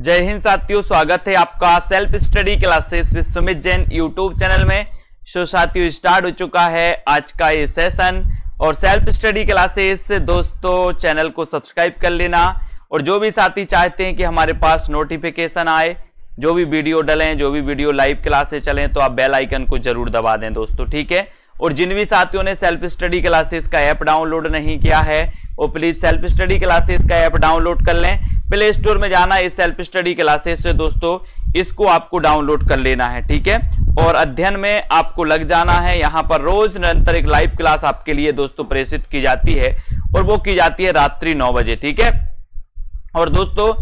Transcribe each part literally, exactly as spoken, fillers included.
जय हिंद साथियों, स्वागत है आपका self study classes with Sumit Jain YouTube channel में। सो साथियों, स्टार्ट हो चुका है आज का ये सेशन और सेल्फ स्टडी क्लासेस से दोस्तों चैनल को सब्सक्राइब कर लेना। और जो भी साथी चाहते हैं कि हमारे पास नोटिफिकेशन आए, जो भी वीडियो डलें, जो भी वीडियो लाइव क्लासेस चलें, तो आप बेल आइकन को जरूर दबा दें दोस्तों, ठीक है। और जिन भी साथियों ने सेल्फ स्टडी क्लासेस का ऐप डाउनलोड नहीं किया है वो प्लीज सेल्फ स्टडी क्लासेस का ऐप डाउनलोड कर लें। प्ले स्टोर में जाना इस सेल्फ स्टडी क्लासेस से दोस्तों, इसको आपको डाउनलोड कर लेना है, ठीक है। और अध्ययन में आपको लग जाना है, यहाँ पर रोज निरंतर एक लाइव क्लास आपके लिए दोस्तों प्रेषित की जाती है और वो की जाती है रात्रि नौ बजे, ठीक है। और दोस्तों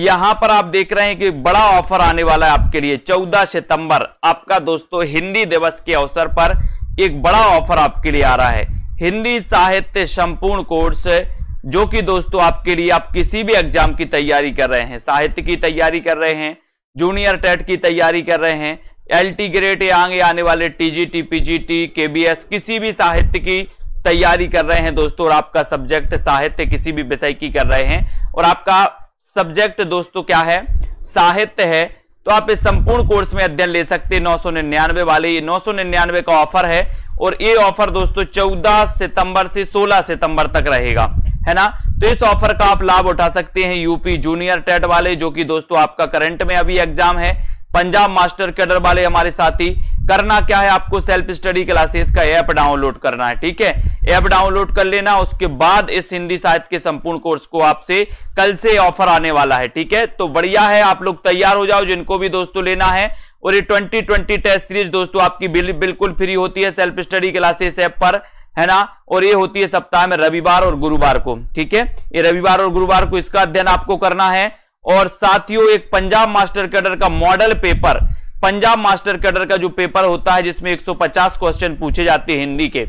यहाँ पर आप देख रहे हैं कि बड़ा ऑफर आने वाला है आपके लिए। चौदह सितंबर आपका दोस्तों हिंदी दिवस के अवसर पर एक बड़ा ऑफर आपके लिए आ रहा है। हिंदी साहित्य संपूर्ण कोर्स, जो कि दोस्तों आपके लिए, आप किसी भी एग्जाम की तैयारी कर रहे हैं, साहित्य की तैयारी कर रहे हैं, जूनियर टेट की तैयारी कर रहे हैं, एलटी ग्रेड या आगे आने वाले टीजीटी, पीजीटी, केबीएस, किसी भी साहित्य की तैयारी कर रहे हैं दोस्तों, और आपका सब्जेक्ट साहित्य किसी भी विषय की कर रहे हैं और आपका सब्जेक्ट दोस्तों क्या है, साहित्य है, तो आप इस संपूर्ण कोर्स में अध्ययन ले सकते हैं। नौ सौ निन्यानवे वाले, ये नौ सौ निन्यानवे का ऑफर है और ये ऑफर दोस्तों चौदह सितंबर से सोलह सितंबर तक रहेगा, है ना। तो इस ऑफर का आप लाभ उठा सकते हैं। यूपी जूनियर टेट वाले, जो कि दोस्तों आपका करंट में अभी एग्जाम है, पंजाब मास्टर कैडर वाले हमारे साथी, करना क्या है आपको सेल्फ स्टडी क्लासेस का ऐप डाउनलोड करना है, ठीक है। ऐप डाउनलोड कर लेना, उसके बाद इस हिंदी साहित्य के संपूर्ण कोर्स को आपसे कल से ऑफर आने वाला है, ठीक है। तो बढ़िया है, आप लोग तैयार हो जाओ जिनको भी दोस्तों लेना है। और ये ट्वेंटी ट्वेंटी टेस्ट सीरीज दोस्तों आपकी बिल्कुल फ्री होती है सेल्फ स्टडी क्लासेस ऐप पर, है ना। और ये होती है सप्ताह में रविवार और गुरुवार को, ठीक है। ये रविवार और गुरुवार को इसका अध्ययन आपको करना है। और साथियों एक पंजाब मास्टर कैडर का model paper, Punjab master cadre का जो पेपर होता है जिसमें एक सौ पचास क्वेश्चन पूछे जाते हैं हिंदी के,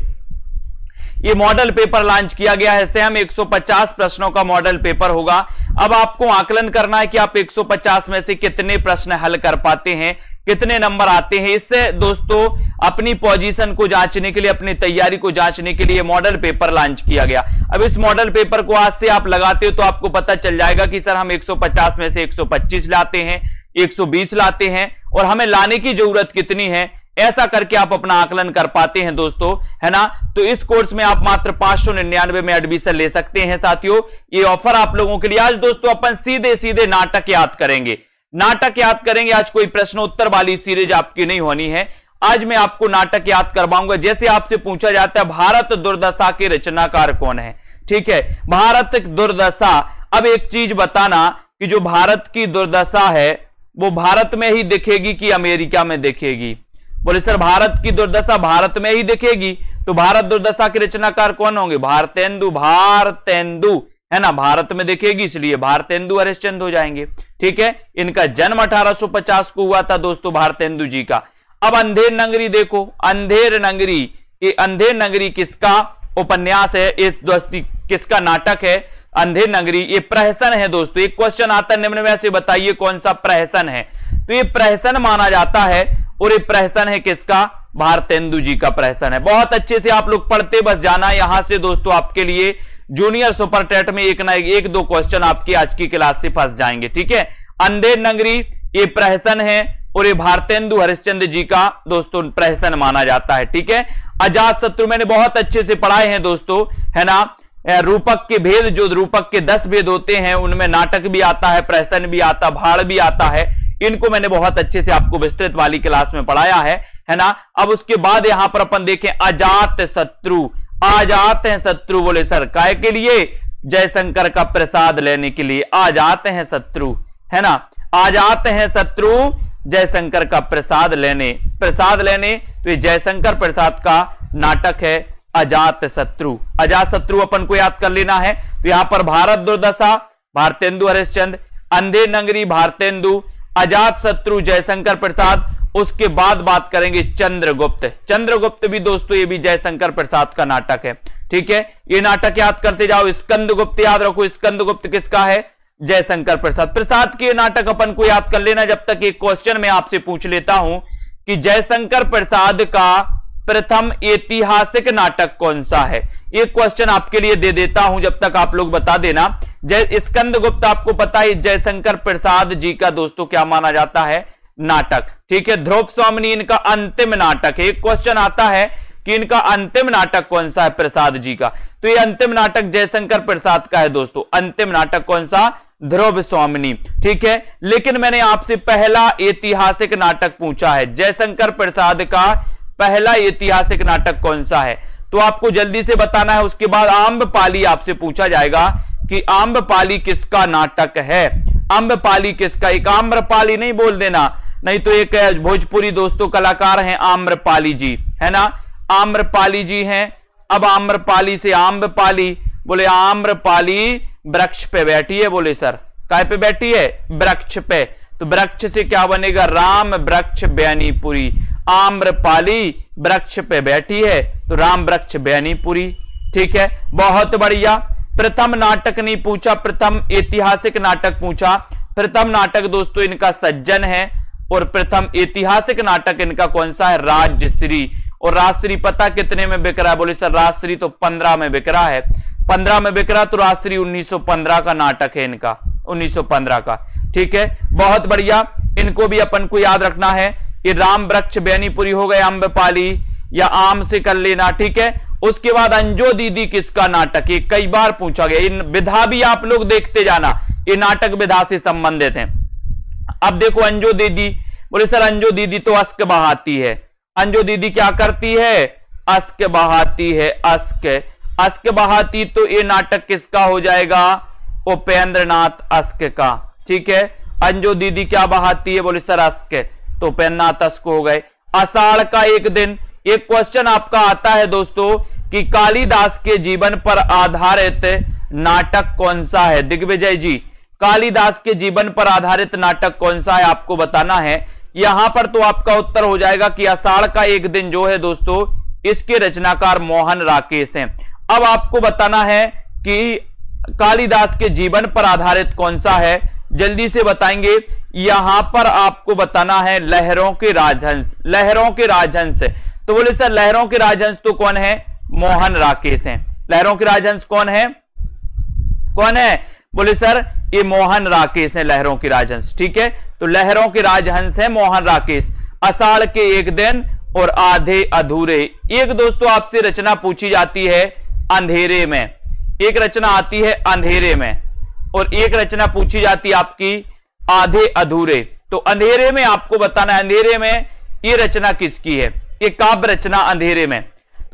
ये मॉडल पेपर लॉन्च किया गया है। सेम एक सौ पचास प्रश्नों का मॉडल पेपर होगा। अब आपको आकलन करना है कि आप एक सौ पचास में से कितने प्रश्न हल कर पाते हैं, कितने नंबर आते हैं। इससे दोस्तों अपनी पोजीशन को जांचने के लिए, अपनी तैयारी को जांचने के लिए मॉडल पेपर लॉन्च किया गया। अब इस मॉडल पेपर को आज से आप लगाते हो तो आपको पता चल जाएगा कि सर हम एक सौ पचास में से एक सौ पच्चीस लाते हैं, एक सौ बीस लाते हैं और हमें लाने की जरूरत कितनी है। ऐसा करके आप अपना आकलन कर पाते हैं दोस्तों, है ना। तो इस कोर्स में आप मात्र पांच सौ निन्यानवे में एडमिशन ले सकते हैं साथियों। ये ऑफर आप लोगों के लिए। आज दोस्तों अपन सीधे सीधे नाटक याद करेंगे, नाटक याद करेंगे। आज कोई प्रश्नोत्तर वाली सीरीज आपकी नहीं होनी है, आज मैं आपको नाटक याद करवाऊंगा। जैसे आपसे पूछा जाता है भारत दुर्दशा के रचनाकार कौन है, ठीक है, भारत दुर्दशा। अब एक चीज बताना कि जो भारत की दुर्दशा है वो भारत में ही दिखेगी कि अमेरिका में दिखेगी। बोले सर भारत की दुर्दशा भारत में ही दिखेगी, तो भारत दुर्दशा के रचनाकार कौन होंगे, भारतेंदु, भारतेंदु, है ना। भारत में दिखेगी इसलिए भारतेंदु हरिश्चंद्र हो जाएंगे, ठीक है। इनका जन्म अठारह सौ पचास को हुआ था दोस्तों भारतेंदु जी का। अब अंधेर नगरी देखो, अंधेर नगरी, ये अंधेर नगरी किसका उपन्यास है, इस दोस्ती किसका नाटक है अंधेर नगरी। ये प्रहसन है दोस्तों। एक क्वेश्चन आता है निम्न में से बताइए कौन सा प्रहसन है, तो ये प्रहसन माना जाता है और ये प्रहसन है किसका, भारतेंदु जी का प्रहसन है। बहुत अच्छे से आप लोग पढ़ते बस जाना। यहां से दोस्तों आपके लिए जूनियर सुपर टेट में एक ना एक, एक दो क्वेश्चन आपकी आज की क्लास से फंस जाएंगे, ठीक है। अंधेर नगरी ये प्रहसन है और ये भारतेंदु हरिश्चंद्र जी का दोस्तों प्रहसन माना जाता है, ठीक है। अजात शत्रु मैंने बहुत अच्छे से पढ़ाए हैं दोस्तों, है ना। रूपक के भेद, जो रूपक के दस भेद होते हैं उनमें नाटक भी आता है, प्रहसन भी आता, भाड़ भी आता है। इनको मैंने बहुत अच्छे से आपको विस्तृत वाली क्लास में पढ़ाया है, है ना। अब उसके बाद यहां पर अपन देखें अजात शत्रु। आजात हैं शत्रु, बोले सर काय के लिए, जयशंकर का प्रसाद लेने के लिए आजात हैं शत्रु, है ना। आजात हैं शत्रु जयशंकर का प्रसाद लेने, प्रसाद लेने, तो ये जयशंकर प्रसाद का नाटक है अजात शत्रु। अजात शत्रु अपन को याद कर लेना है। तो यहां पर भारत दुर्दशा भारतेंदु हरिश्चंद्र, अंधे नगरी भारतेंदु, अजात शत्रु जयशंकर प्रसाद। उसके बाद बात करेंगे चंद्रगुप्त। चंद्रगुप्त भी दोस्तों ये भी जयशंकर प्रसाद का नाटक है, ठीक है। ये नाटक याद करते जाओ। स्कंदगुप्त याद रखो, स्कंदगुप्त किसका है, जयशंकर प्रसाद। प्रसाद के नाटक अपन को याद कर लेना। जब तक एक क्वेश्चन में आपसे पूछ लेता हूं कि जयशंकर प्रसाद का प्रथम ऐतिहासिक नाटक कौन सा है? एक क्वेश्चन आपके लिए दे देता हूं, जब तक आप लोग बता देना। जय स्कंदगुप्त आपको पता है जयशंकर प्रसाद जी का दोस्तों क्या माना जाता है नाटक, ठीक है। ध्रुवस्वामिनी इनका अंतिम नाटक है। एक क्वेश्चन आता है कि इनका अंतिम नाटक कौन सा है प्रसाद जी का, तो ये अंतिम नाटक जयशंकर प्रसाद का है दोस्तों। अंतिम नाटक कौन सा? ध्रुवस्वामिनी, ठीक है। लेकिन मैंने आपसे पहला ऐतिहासिक नाटक पूछा है, जयशंकर प्रसाद का पहला ऐतिहासिक नाटक कौन सा है, तो आपको जल्दी से बताना है। उसके बाद आम्रपाली आपसे पूछा जाएगा कि आम्रपाली किसका नाटक है। आम्रपाली किसका, एक आम्रपाली नहीं बोल देना, नहीं तो एक भोजपुरी दोस्तों कलाकार हैं आम्रपाली जी, है ना, आम्रपाली जी हैं। अब आम्रपाली से आम्रपाली बोले, आम्रपाली वृक्ष पे बैठी है। बोले सर काय पे बैठी है? वृक्ष पे। तो वृक्ष से क्या बनेगा? राम वृक्ष बेनीपुरी। आम्रपाली वृक्ष पे बैठी है तो राम वृक्ष बेनीपुरी, ठीक है, बहुत बढ़िया। प्रथम नाटक नहीं पूछा, प्रथम ऐतिहासिक नाटक पूछा। प्रथम नाटक दोस्तों इनका सज्जन है और प्रथम ऐतिहासिक नाटक इनका कौन सा है? राजश्री। और राजश्री पता कितने में बिक रहा है? बोले सर राजश्री तो पंद्रह में बिक रहा है। पंद्रह में बिक रहा तो राजश्री उन्नीस सौ पंद्रह का नाटक है इनका, उन्नीस सौ पंद्रह का, ठीक है, बहुत बढ़िया। इनको भी अपन को याद रखना है। ये राम वृक्ष बेनीपुरी हो गए आम्रपाली, या आम से कर लेना, ठीक है। उसके बाद अंजो दीदी किसका नाटक, ये कई बार पूछा गया। इन विधा भी आप लोग देखते जाना, ये नाटक विधा से संबंधित है। अब देखो अंजो दीदी, बोले सर अंजो दीदी तो अस्क बहाती है। अंजो दीदी क्या करती है? अस्क बहाती है, अस्क अस्क बहाती। तो ये नाटक किसका हो जाएगा? उपेंद्र नाथ अस्क का, ठीक है। अंजो दीदी क्या बहाती है? बोले सर अस्क, तो उपेंद्र नाथ अस्क हो गए। आषाढ़ का एक दिन, एक क्वेश्चन आपका आता है दोस्तों कि कालिदास के जीवन पर आधारित नाटक कौन सा है? दिग्विजय जी, कालिदास के जीवन पर आधारित नाटक कौन सा है आपको बताना है। यहां पर तो आपका उत्तर हो जाएगा कि आषाढ़ का एक दिन जो है दोस्तों, इसके रचनाकार मोहन राकेश हैं। अब आपको बताना है कि कालिदास के जीवन पर आधारित कौन सा है, जल्दी से बताएंगे। यहां पर आपको बताना है लहरों के राजहंस। लहरों के राजहंस, तो बोले सर लहरों के राजहंस तो कौन है? मोहन राकेश हैं। लहरों के राजहंस कौन है, कौन है? बोले सर ये मोहन राकेश हैं लहरों के राजहंस, ठीक है। तो लहरों के राजहंस हैं मोहन राकेश। आषाढ़ के एक दिन और आधे अधूरे। एक दोस्तों आपसे रचना पूछी जाती है अंधेरे में, एक रचना आती है अंधेरे में, और एक रचना पूछी जाती है आपकी आधे अधूरे। तो अंधेरे में आपको बताना है, अंधेरे में ये रचना किसकी है? ये काव्य रचना अंधेरे में,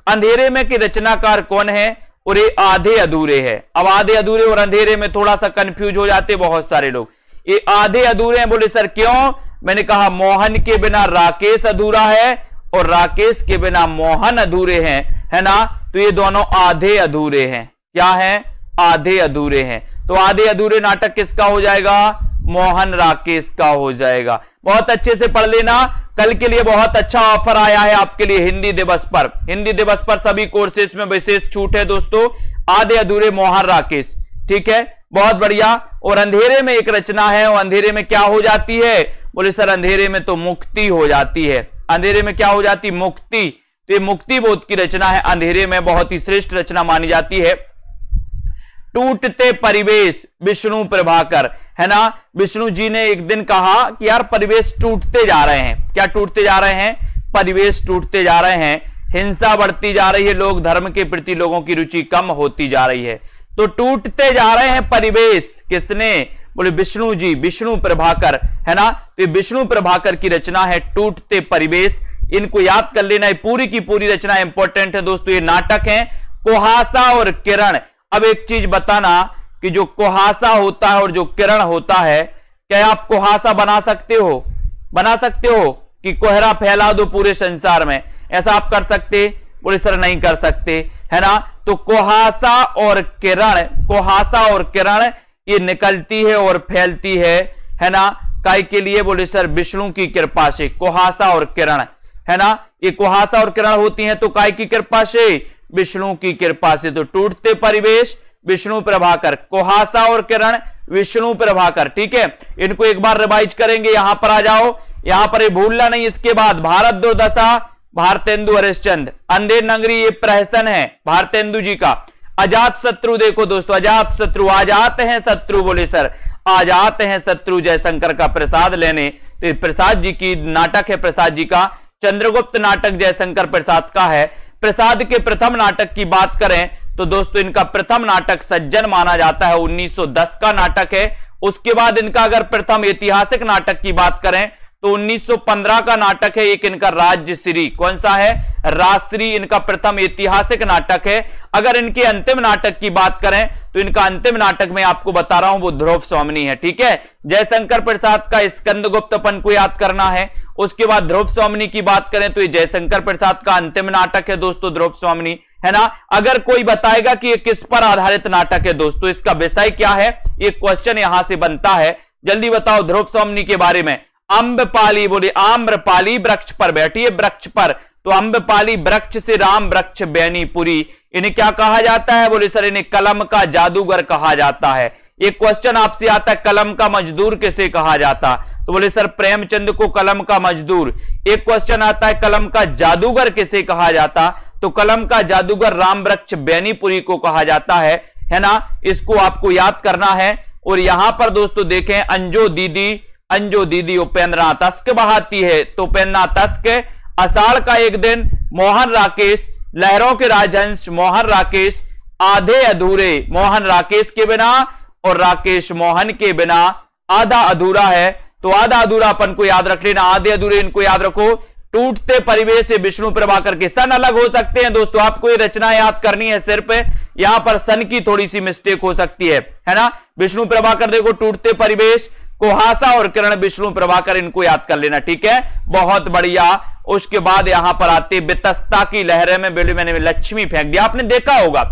अंधेरे में के रचनाकार कौन है? और ये आधे अधूरे है। अब आधे अधूरे और अंधेरे में थोड़ा सा कंफ्यूज हो जाते बहुत सारे लोग। ये आधे अधूरे हैं, बोले सर क्यों? मैंने कहा मोहन के बिना राकेश अधूरा है और राकेश के बिना मोहन अधूरे हैं, है ना, तो ये दोनों आधे अधूरे हैं। क्या है? आधे अधूरे हैं। तो आधे अधूरे नाटक किसका हो जाएगा? मोहन राकेश का हो जाएगा। बहुत अच्छे से पढ़ लेना। कल के लिए बहुत अच्छा ऑफर आया है आपके लिए हिंदी दिवस पर। हिंदी दिवस पर सभी कोर्सेज में विशेष छूट है दोस्तों। आधे अधूरे मोहन राकेश, ठीक है, बहुत बढ़िया। और अंधेरे में एक रचना है, और अंधेरे में क्या हो जाती है? बोले सर अंधेरे में तो मुक्ति हो जाती है। अंधेरे में क्या हो जाती? मुक्ति। तो ये मुक्ति बोध की रचना है अंधेरे में, बहुत ही श्रेष्ठ रचना मानी जाती है। टूटते परिवेश, विष्णु प्रभाकर, है ना, विष्णु जी ने एक दिन कहा कि यार परिवेश टूटते जा रहे हैं। क्या टूटते जा रहे हैं? परिवेश टूटते जा रहे हैं, हिंसा बढ़ती जा रही है, लोग धर्म के प्रति लोगों की रुचि कम होती जा रही है, तो टूटते जा रहे हैं परिवेश। किसने? बोले विष्णु जी, विष्णु प्रभाकर, है ना। तो विष्णु प्रभाकर की रचना है टूटते परिवेश। इनको याद कर लेना, पूरी की पूरी रचना इंपॉर्टेंट है दोस्तों। ये नाटक है कुहासा और किरण। अब एक चीज बताना कि जो कुहासा होता है और जो किरण होता है, क्या आप कुहासा बना सकते हो? बना सकते हो कि कोहरा फैला दो पूरे संसार में, ऐसा आप कर सकते? बोले सर नहीं कर सकते, है ना। तो कुहासा और किरण, कुहासा और किरण ये निकलती है और फैलती है, है ना, काय के लिए? बोले सर विष्णु की कृपा से। कुहासा और किरण, है ना, ये कुहासा और किरण होती है तो काय की कृपा से? विष्णु की कृपा से। तो टूटते परिवेश, विष्णु प्रभाकर, कुहासा और किरण, विष्णु प्रभाकर, ठीक है। इनको एक बार रिवाइज करेंगे। यहां पर आ जाओ, यहां पर ये भूलना नहीं। इसके बाद भारत दुर्दशा, भारतेंदु हरिश्चंद्र। अंधेर नगरी ये प्रहसन है भारतेंदु जी का। अजात शत्रु देखो दोस्तों, अजात शत्रु, आ जाते हैं शत्रु, बोले सर आ जाते हैं शत्रु जयशंकर का प्रसाद लेने। तो प्रसाद जी की नाटक है, प्रसाद जी का चंद्रगुप्त नाटक जयशंकर प्रसाद का है। प्रसाद के प्रथम नाटक की बात करें तो दोस्तों इनका प्रथम नाटक सज्जन माना जाता है, उन्नीस सौ दस का नाटक है। उसके बाद इनका अगर प्रथम ऐतिहासिक नाटक की बात करें तो उन्नीस सौ पंद्रह का नाटक है। एक इनका राज्यश्री, कौन सा है? राजश्री, इनका प्रथम ऐतिहासिक नाटक है। अगर इनके अंतिम नाटक की बात करें तो इनका अंतिम नाटक मैं आपको बता रहा हूं वो ध्रुवस्वामिनी है। ठीक है, जयशंकर प्रसाद का स्कंदगुप्तपन को याद करना है। उसके बाद ध्रुवस्वामिनी की बात करें तो ये जयशंकर प्रसाद का अंतिम नाटक है दोस्तों, ध्रुवस्वामिनी, है ना। अगर कोई बताएगा कि ये किस पर आधारित नाटक है दोस्तों, इसका विषय क्या है, ये क्वेश्चन यहां से बनता है। जल्दी बताओ ध्रुवस्वामिनी के बारे में। अम्बपाली बोले आम्रपाली वृक्ष पर बैठी है, वृक्ष पर, तो अम्बपाली वृक्ष से राम वृक्ष बेनीपुरी। इन्हें क्या कहा जाता है? बोले सर इन्हें कलम का जादूगर कहा जाता है। ये क्वेश्चन आपसे आता है कलम का मजदूर किसे कहा जाता, तो बोले सर प्रेमचंद को कलम का मजदूर। एक क्वेश्चन आता है कलम का जादूगर किसे कहा जाता, तो कलम का जादूगर राम वृक्ष बेनीपुरी को कहा जाता है, है ना। इसको आपको याद करना है। और यहां पर दोस्तों देखें अंजो दीदी, अंजो दीदी उपेंद्रनाथ तस्क बहाती है, तो उपेंद्रनाथ तस्क। आषाढ़ का एक दिन मोहन राकेश, लहरों के राजहंस मोहन राकेश, आधे अधूरे मोहन राकेश के बिना, और राकेश मोहन के बिना, आधा अधूरा है, तो आधा अधूरा अपन को याद रख लेना, आधे अधूरे इनको याद रखो। टूटते परिवेश से विष्णु प्रभाकर के, सन अलग हो सकते हैं दोस्तों, आपको ये रचना याद करनी है सिर्फ। यहां पर सन की थोड़ी सी मिस्टेक हो सकती है, है ना। विष्णु प्रभाकर देखो, टूटते परिवेश, कुहासा और किरण, विष्णु प्रभाकर, इनको याद कर लेना, ठीक है, बहुत बढ़िया। उसके बाद यहां पर आते वितस्ता की लहरें में, बेटे मैंने लक्ष्मी फेंक दिया। आपने देखा होगा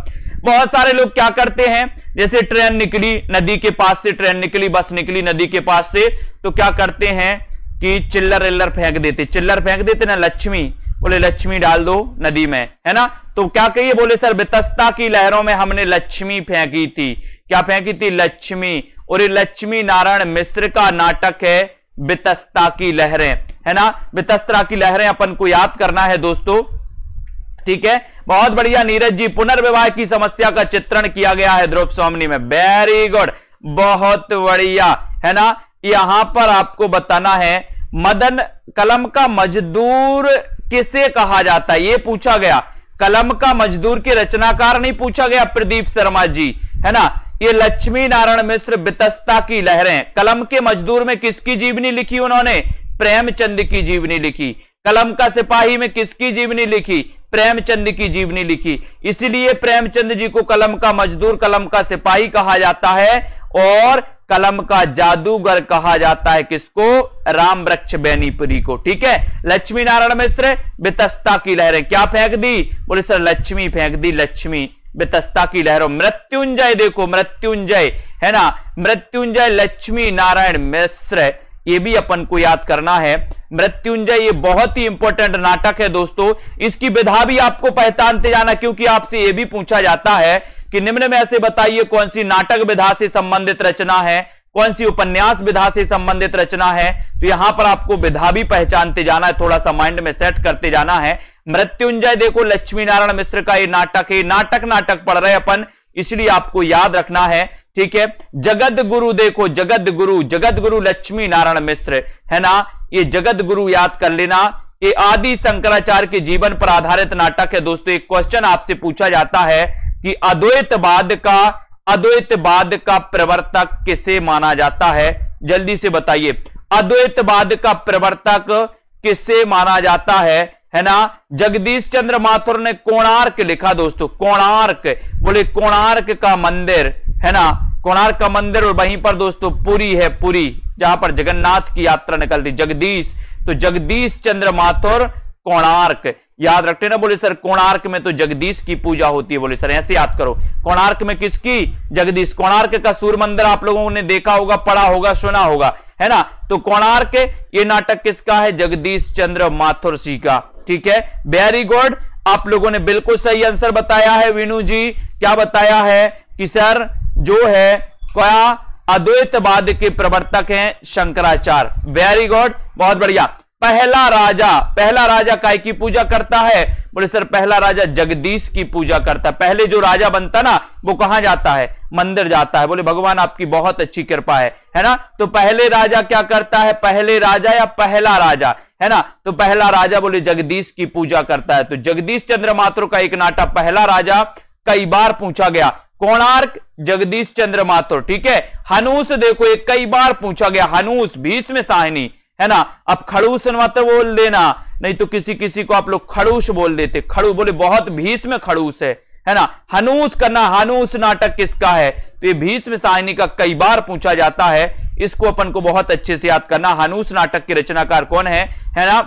बहुत सारे लोग क्या करते हैं, जैसे ट्रेन निकली नदी के पास से, ट्रेन निकली, बस निकली नदी के पास से, तो क्या करते हैं कि चिल्लर इल्लर फेंक देते, चिल्लर फेंक देते ना, लक्ष्मी, बोले लक्ष्मी डाल दो नदी में, है ना। तो क्या कहिए, बोले सर वितस्ता की लहरों में हमने लक्ष्मी फेंकी थी। क्या फेंकी थी? लक्ष्मी। और ये लक्ष्मी नारायण मिश्र का नाटक है वितस्ता की लहरें, है ना। वितस्ता की लहरें अपन को याद करना है दोस्तों, ठीक है, बहुत बढ़िया। नीरज जी, पुनर्विवाह की समस्या का चित्रण किया गया है ध्रुवस्वामिनी में, वेरी गुड, बहुत बढ़िया, है ना। यहां पर आपको बताना है मदन, कलम का मजदूर किसे कहा जाता है, ये पूछा गया। कलम का मजदूर के रचनाकार नहीं पूछा गया, प्रदीप शर्मा जी, है ना। ये लक्ष्मी नारायण मिश्र, वितस्ता की लहरें। कलम के मजदूर में किसकी जीवनी लिखी उन्होंने? प्रेमचंद की जीवनी लिखी। कलम का सिपाही में किसकी जीवनी लिखी? प्रेमचंद की जीवनी लिखी। इसलिए प्रेमचंद जी को कलम का मजदूर, कलम का सिपाही कहा जाता है। और कलम का जादूगर कहा जाता है किसको? राम वृक्ष बेनीपुरी को, ठीक है। लक्ष्मी नारायण मिश्र, वितस्ता की लहरें, क्या फेंक दी? बोले सर लक्ष्मी फेंक दी, लक्ष्मी। वितस्ता की लहरों, मृत्युंजय देखो, मृत्युंजय, है ना, मृत्युंजय लक्ष्मी नारायण मिश्र, ये भी अपन को याद करना है। मृत्युंजय ये बहुत ही इंपॉर्टेंट नाटक है दोस्तों, इसकी विधा भी आपको पहचानते जाना, क्योंकि आपसे ये भी पूछा जाता है कि निम्न में से बताइए कौन सी नाटक विधा से संबंधित रचना है, कौन सी उपन्यास विधा से संबंधित रचना है। तो यहां पर आपको विधा भी पहचानते जाना है, थोड़ा सा माइंड में सेट करते जाना है। मृत्युंजय देखो, लक्ष्मी नारायण मिश्र का ये नाटक है, नाटक नाटक पढ़ रहे हैं अपन, इसलिए आपको याद रखना है, ठीक है। जगत गुरु देखो, जगत गुरु, जगत गुरु लक्ष्मी नारायण मिश्र, है ना, ये जगत गुरु याद कर लेना। ये आदि शंकराचार्य के जीवन पर आधारित नाटक है दोस्तों। एक क्वेश्चन आपसे पूछा जाता है कि अद्वैतवाद का अद्वैतवाद का प्रवर्तक किसे माना जाता है? जल्दी से बताइए, अद्वैतवाद का प्रवर्तक किसे माना जाता है, है ना। जगदीश चंद्र माथुर ने कोणार्क लिखा दोस्तों, कोणार्क, बोले कोणार्क का मंदिर, है ना, कोणार्क का मंदिर। और वहीं पर दोस्तों पुरी है, पुरी, जहां पर जगन्नाथ की यात्रा निकलती, जगदीश, तो जगदीश चंद्र माथुर कोणार्क, याद रखते ना। बोले सर कोणार्क में तो जगदीश की पूजा होती है, बोले सर ऐसे याद करो, कोणार्क में किसकी? जगदीश। कोणार्क का सूर्य मंदिर आप लोगों ने देखा होगा, पढ़ा होगा, सुना होगा, है ना। तो कोणार्क, ये नाटक किसका है? जगदीश चंद्र माथुर जी का, ठीक है, वेरी गुड। आप लोगों ने बिल्कुल सही आंसर बताया है विनू जी, क्या बताया है कि सर जो है क्या अद्वैतवाद के प्रवर्तक हैं शंकराचार्य, वेरी गुड, बहुत बढ़िया। पहला राजा, पहला राजा काय की पूजा करता है? बोले सर पहला राजा जगदीश की पूजा करता है। पहले जो राजा बनता ना वो कहां जाता है? मंदिर जाता है। बोले भगवान आपकी बहुत अच्छी कृपा है, है ना। तो पहले राजा क्या करता है? पहले राजा या पहला राजा, है ना। तो पहला राजा बोले जगदीश की पूजा करता है। तो जगदीश चंद्र माथुर का एक नाटक पहला राजा कई बार पूछा गया। कोणार्क जगदीश चंद्र माथुर, ठीक है। हानूश देखो एक कई बार पूछा गया, हानूश भीष्म साहिनी, है ना। अब खड़ूस मत बोल देना, नहीं तो किसी किसी को आप लोग खड़ूस बोल देते। खड़ू बोले बहुत भीष्म खड़ूस है, है ना। हानूस करना, हानूस नाटक किसका है? तो ये भीष्म साहिनी का कई बार पूछा जाता है, इसको अपन को बहुत अच्छे से याद करना। हानूस नाटक के रचनाकार कौन है, है ना।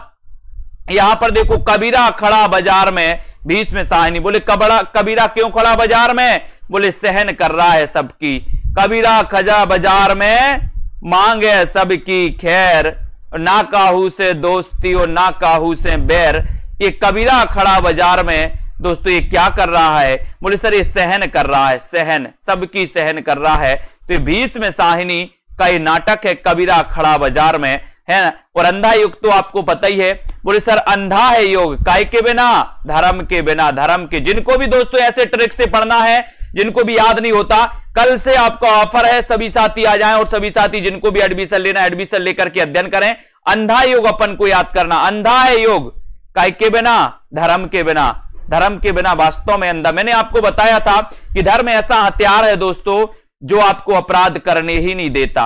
यहां पर देखो कबीरा खड़ा बाजार में भीष्म साहिनी। बोले कबड़ा कबीरा क्यों खड़ा बाजार में? बोले सहन कर रहा है सबकी। कबीरा खड़ा बाजार में मांगे सबकी खैर, ना काहू से दोस्ती और ना काहू से बैर। ये कबीरा खड़ा बाजार में दोस्तों ये क्या कर रहा है? बोले सर ये सहन कर रहा है, सहन सबकी सहन कर रहा है। तो भीष्म साहिनी का ये नाटक है कबीरा खड़ा बाजार में, है ना। और अंधा योग तो आपको पता ही है। बोले सर अंधा है योग काय के बिना? धर्म के बिना, धर्म के। जिनको भी दोस्तों ऐसे ट्रिक से पढ़ना है, जिनको भी याद नहीं होता, कल से आपका ऑफर है, सभी साथी आ जाएं। और सभी साथी जिनको भी एडमिशन लेना, एडमिशन लेकर के अध्ययन करें। अंधा योग अपन को याद करना, अंधा है योग काय के बिना? धर्म के बिना, धर्म के बिना वास्तव में अंधा। मैंने आपको बताया था कि धर्म ऐसा हथियार है दोस्तों जो आपको अपराध करने ही नहीं देता,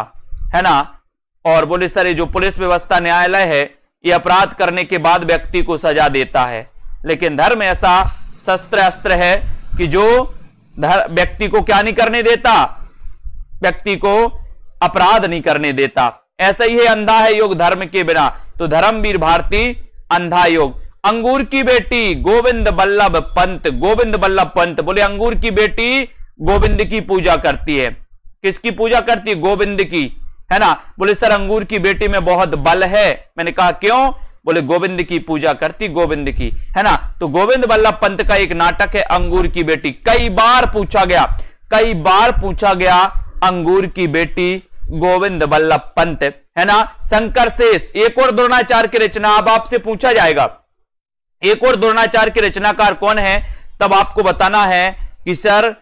है ना। और बोले सर ये जो पुलिस व्यवस्था न्यायालय है ये अपराध करने के बाद व्यक्ति को सजा देता है, लेकिन धर्म ऐसा शस्त्र अस्त्र है कि जो व्यक्ति को क्या नहीं करने देता, व्यक्ति को अपराध नहीं करने देता। ऐसा ही है अंधा है योग धर्म के बिना। तो धर्मवीर भारती अंधा योग। अंगूर की बेटी गोविंद बल्लभ पंत, गोविंद बल्लभ पंत। बोले अंगूर की बेटी गोविंद की पूजा करती है। किसकी पूजा करती है? गोविंद की, है ना। बोले सर अंगूर की बेटी में बहुत बल है। मैंने कहा क्यों? बोले गोविंद की पूजा करती, गोविंद की, है ना। तो गोविंद बल्लभ पंत का एक नाटक है अंगूर की बेटी। कई बार पूछा गया, कई बार पूछा गया अंगूर की बेटी गोविंद बल्लभ पंत, है ना। शंकर शेष एक और द्रोणाचार की रचना। अब आपसे पूछा जाएगा एक और द्रोणाचार के रचनाकार कौन है, तब आपको बताना है कि सर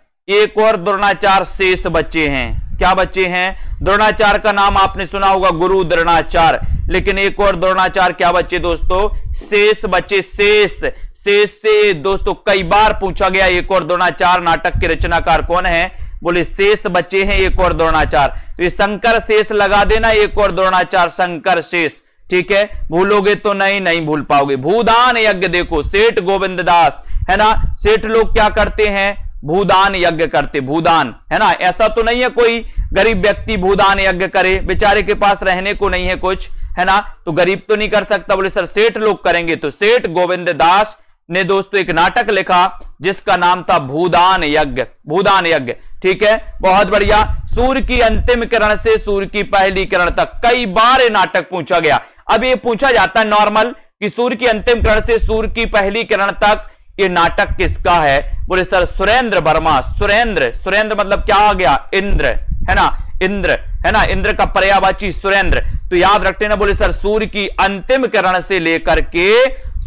एक और द्रोणाचार शेष बच्चे हैं। क्या बच्चे हैं? द्रोणाचार का नाम आपने सुना होगा गुरु द्रोणाचार, लेकिन एक और द्रोणाचार क्या बच्चे दोस्तों? शेष बच्चे। शेष शेष से दोस्तों कई बार पूछा गया एक और द्रोणाचार नाटक के रचनाकार कौन है? बोले शेष बच्चे हैं एक और द्रोणाचार। तो ये शंकर शेष लगा देना, एक और द्रोणाचार शंकर शेष, ठीक है। भूलोगे तो नहीं नहीं भूल पाओगे। भूदान यज्ञ देखो सेठ गोविंद दास, है ना। सेठ लोग क्या करते हैं? भूदान यज्ञ करते, भूदान, है ना। ऐसा तो नहीं है कोई गरीब व्यक्ति भूदान यज्ञ करे, बेचारे के पास रहने को नहीं है कुछ, है ना, तो गरीब तो नहीं कर सकता। बोले सर सेठ लोग करेंगे। तो सेठ गोविंद दास ने दोस्तों एक नाटक लिखा जिसका नाम था भूदान यज्ञ, भूदान यज्ञ, ठीक है। बहुत बढ़िया। सूर्य की अंतिम किरण से सूर्य की पहली किरण तक कई बार ये नाटक पूछा गया। अब ये पूछा जाता है नॉर्मल कि सूर्य की अंतिम किरण से सूर्य की पहली किरण तक ये नाटक किसका है? बोले सर सुरेंद्र वर्मा। सुरेंद्र, सुरेंद्र मतलब क्या आ गया? इंद्र, है ना, इंद्र, है ना, इंद्र का पर्यायवाची सुरेंद्र। तो याद रखते ना। बोले सर सूर्य की अंतिम किरण से लेकर के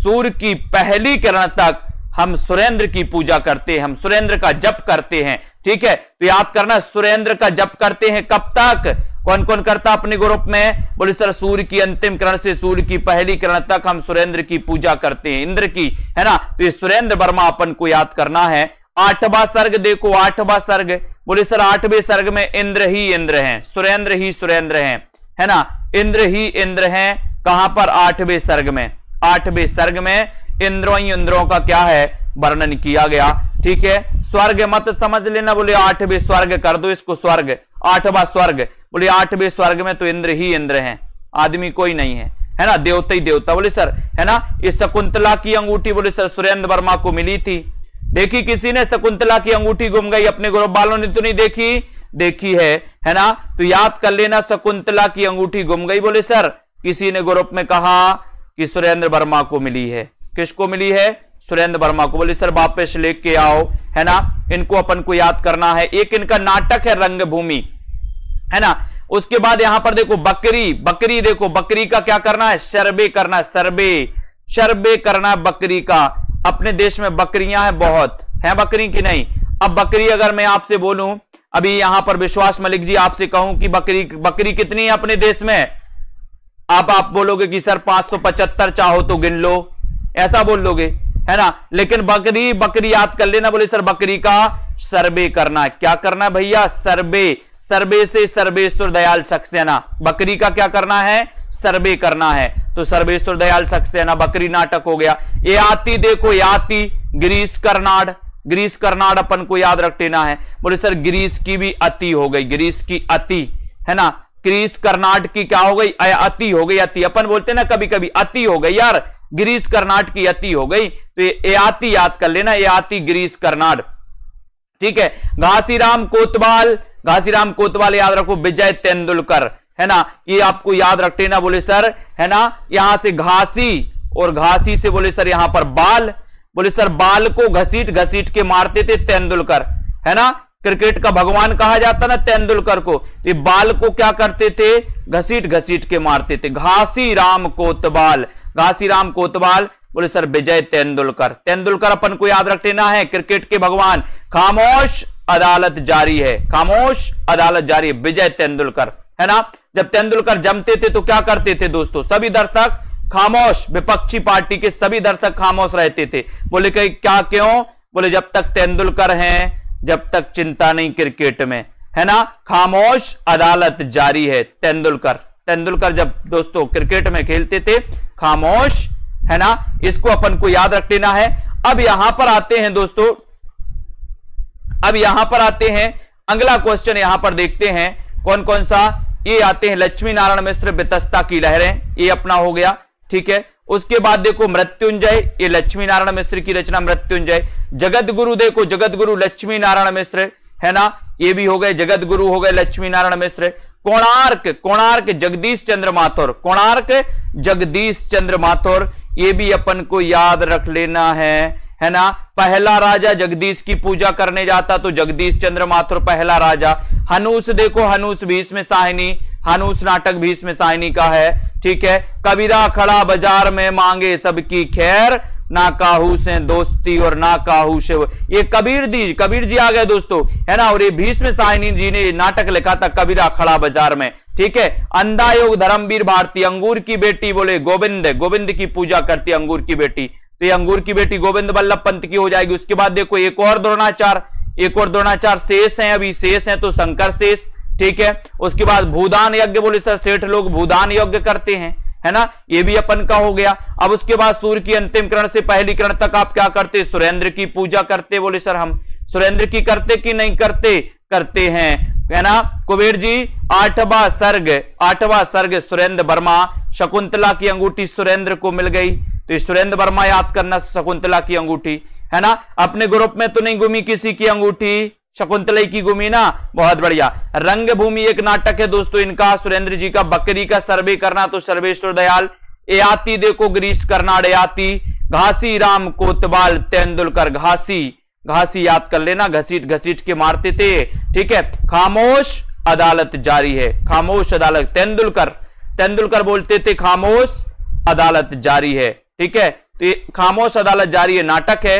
सूर्य की पहली किरण तक हम सुरेंद्र की पूजा करते हैं, हम सुरेंद्र का जप करते हैं, ठीक है। तो याद करना सुरेंद्र का जप करते हैं कब तक? कौन कौन करता अपने ग्रुप में? बोले सर सूर्य की अंतिम किरण से सूर्य की पहली किरण तक हम सुरेंद्र की पूजा करते हैं, इंद्र की, है ना। तो ये सुरेंद्र वर्मा अपन को याद करना है। आठवां सर्ग देखो, आठवां सर्ग। बोले सर आठवें सर्ग में इंद्र ही इंद्र हैं, सुरेंद्र ही सुरेंद्र हैं, है ना, इंद्र ही इंद्र हैं। कहां पर? आठवें सर्ग में। आठवें सर्ग में इंद्रों ही इंद्रों का क्या है वर्णन किया गया, ठीक है। स्वर्ग मत समझ लेना। बोले आठवें स्वर्ग कर दो इसको, स्वर्ग, आठवां स्वर्ग। बोले आठवें स्वर्ग में तो इंद्र ही इंद्र हैं, आदमी कोई नहीं है, है ना, देवता ही देवता। बोले सर, है ना, ये शकुंतला की अंगूठी बोले सर सुरेंद्र वर्मा को मिली थी। देखी किसी ने शकुंतला की अंगूठी? गुम गई। अपने ग्रुप वालों ने तो नहीं देखी? देखी है, है ना। तो याद कर लेना शकुंतला की अंगूठी गुम गई। बोले सर किसी ने ग्रुप में कहा कि सुरेंद्र वर्मा को मिली है। किसको मिली है? सुरेंद्र वर्मा को। बोले सर वापस लेके आओ, है ना। इनको अपन को याद करना है। एक इनका नाटक है रंगभूमि, है ना, उसके बाद यहां पर देखो बकरी, बकरी देखो बकरी का क्या करना है, शरबे करना, शरबे शरबे करना बकरी का। अपने देश में बकरियां हैं बहुत, हैं बकरी की नहीं। अब बकरी अगर मैं आपसे बोलूं, अभी यहां पर विश्वास मलिक जी आपसे कहूं कि बकरी बकरी कितनी है अपने देश में, आप आप बोलोगे कि सर पांच सौ पचहत्तर, चाहो तो गिन लो, ऐसा बोल लोगे, है ना। लेकिन बकरी बकरी याद कर लेना, बोले सर बकरी का सर्वे करना, क्या करना भैया, सर्वे, सर्वे से सर्वेश्वर दयाल सक्सेना, बकरी का क्या करना है, सर्वे करना है। तो सर्वेश्वर दयाल सक्सेना बकरी नाटक हो गया। ये आती देखो, याती ग्रीस कर्नाड, ग्रीस कर्नाड अपन को याद रख लेना है। बोले सर ग्रीस की भी अति हो गई, ग्रीस की अति, है ना, ग्रीस कर्नाट की क्या हो गई, अति हो गई, अति अपन बोलते ना कभी कभी, अति हो गई यार, ग्रीस कर्नाट की अति हो गई। तो ये आती याद कर लेना, ये आती ग्रीस कर्नाट, ठीक है। घासीराम कोतवाल, घासीराम कोतवाल याद रखो, विजय तेंदुलकर, है ना, ये आपको याद रखते ना, बोले सर, है ना, यहां से घासी और घासी से बोले सर यहां पर बाल, बोले सर बाल को घसीट घसीट के मारते थे तेंदुलकर, है ना, क्रिकेट का भगवान कहा जाता ना तेंदुलकर को। ये बाल को क्या करते थे, घसीट घसीट के मारते थे। घासी राम कोतवाल, घासी राम कोतवाल बोले सर विजय तेंदुलकर। तेंदुलकर अपन को याद रख लेना है, क्रिकेट के भगवान। खामोश अदालत जारी है, खामोश अदालत जारी है, विजय तेंदुलकर, है ना। जब तेंदुलकर जमते थे तो क्या करते थे दोस्तों, सभी दर्शक खामोश, विपक्षी पार्टी के सभी दर्शक खामोश रहते थे। बोले कि क्या, क्यों, बोले जब तक तेंदुलकर हैं जब तक चिंता नहीं क्रिकेट में, है ना। खामोश अदालत जारी है, तेंदुलकर। तेंदुलकर जब दोस्तों क्रिकेट में खेलते थे खामोश, है ना, इसको अपन को याद रख लेना है। अब यहां पर आते हैं दोस्तों, अब यहां पर आते हैं अगला क्वेश्चन, यहां पर देखते हैं कौन कौन सा। ये आते हैं लक्ष्मी नारायण मिश्र, वितस्ता की लहरें, ये अपना हो गया, ठीक है। उसके बाद देखो मृत्युंजय, ये लक्ष्मी नारायण मिश्र की रचना मृत्युंजय। जगत गुरु देखो, जगत गुरु लक्ष्मी नारायण मिश्र, है ना, ये भी हो गए, जगत गुरु हो गए लक्ष्मी नारायण मिश्र। कोणार्क, कोणार्क जगदीश चंद्र माथुर, कोणार्क जगदीश चंद्र माथुर, ये भी अपन को याद रख लेना है, है ना। पहला राजा जगदीश की पूजा करने जाता तो जगदीश चंद्र माथुर पहला राजा। हानूश देखो, हानूश भीष्म साहिनी, हानूश नाटक भीष्म साहिनी का है, ठीक है। कबीरा खड़ा बाजार में मांगे सबकी खैर, ना काहू से दोस्ती और ना काहू से, ये कबीर दी, कबीर जी आ गए दोस्तों, है ना। और ये भीष्म साहिनी जी ने नाटक लिखा था कबीरा खड़ा बाजार में, ठीक है। अंधा योग धर्मवीर भारती, अंगूर की बेटी बोले गोविंद, गोविंद की पूजा करती अंगूर की बेटी, तो ये अंगूर की बेटी गोविंद बल्लभ पंत की हो जाएगी। उसके बाद देखो एक और द्रोणाचार, एक और द्रोणाचार शेष है, अभी शेष है तो शंकर शेष, ठीक है। उसके बाद भूदान यज्ञ, बोले सर सेठ लोग भूदान यज्ञ करते हैं, है ना, ये भी अपन का हो गया। अब उसके बाद सूर्य की अंतिम किरण से पहली किरण तक आप क्या करते, सुरेंद्र की पूजा करते, बोले सर हम सुरेंद्र की करते कि नहीं करते, करते हैं, है ना। कुबेर जी आठवां सर्ग, आठवां सर्ग सुरेंद्र वर्मा। शकुंतला की अंगूठी सुरेंद्र को मिल गई, तो सुरेंद्र वर्मा याद करना, शकुंतला की अंगूठी, है ना। अपने ग्रुप में तो नहीं गुमी किसी की अंगूठी, शकुंतला की गुमी ना, बहुत बढ़िया। रंगभूमि एक नाटक है दोस्तों इनका, सुरेंद्र जी का। बकरी का सर्वे करना तो सर्वेश्वर दयाल। एआती देखो ग्रीस कर्नाड एआती। घासी राम कोतवाल तेंदुलकर, घासी घासी याद कर लेना, घसीट घसीट के मारते थे, ठीक है। खामोश अदालत जारी है, खामोश अदालत, तेंदुलकर तेंदुलकर बोलते थे खामोश अदालत जारी है, ठीक है। तो ये खामोश अदालत जारी है नाटक है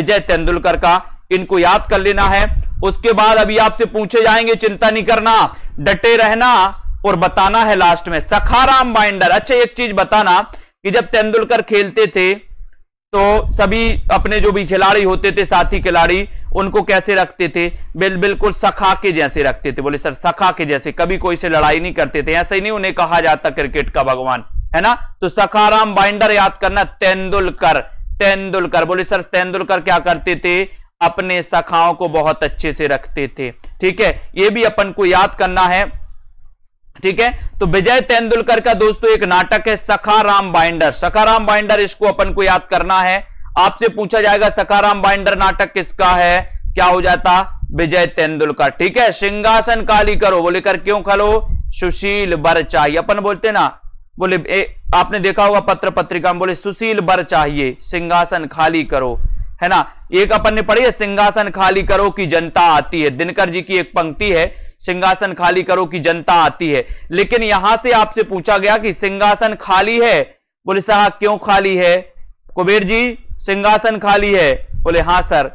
विजय तेंदुलकर का, इनको याद कर लेना है। उसके बाद अभी आपसे पूछे जाएंगे, चिंता नहीं करना, डटे रहना और बताना है लास्ट में। सखाराम बाइंडर, अच्छा एक चीज बताना कि जब तेंदुलकर खेलते थे तो सभी अपने जो भी खिलाड़ी होते थे, साथी खिलाड़ी, उनको कैसे रखते थे, बिल बिल्कुल सखा के जैसे रखते थे। बोले सर सखा के जैसे, कभी कोई से लड़ाई नहीं करते थे, ऐसे ही नहीं उन्हें कहा जाता क्रिकेट का भगवान, है ना। तो सखाराम बाइंडर याद करना, तेंदुलकर तेंदुलकर बोले सर तेंदुलकर क्या करते थे, अपने सखाओं को बहुत अच्छे से रखते थे, ठीक है। ये भी अपन को याद करना है, ठीक है। तो विजय तेंदुलकर का दोस्तों एक नाटक है सखाराम बाइंडर, सखाराम बाइंडर, इसको अपन को याद करना है। आपसे पूछा जाएगा सखाराम बाइंडर नाटक किसका है, क्या हो जाता, विजय तेंदुलकर, ठीक है। सिंहासन काली करो, बोले कर क्यों खलो, सुशील बर चाहिए, अपन बोलते ना, बोले ए, आपने देखा होगा पत्र पत्रिका में, बोले सुशील बर चाहिए सिंहासन खाली करो, है ना। एक अपन ने पढ़ी है सिंहासन खाली करो की जनता आती है, दिनकर जी की एक पंक्ति है, सिंहासन खाली करो की जनता आती है। लेकिन यहां से आपसे पूछा गया कि सिंहासन खाली है, बोले साहब क्यों खाली है कुबेर जी, सिंहासन खाली है, बोले हाँ सर,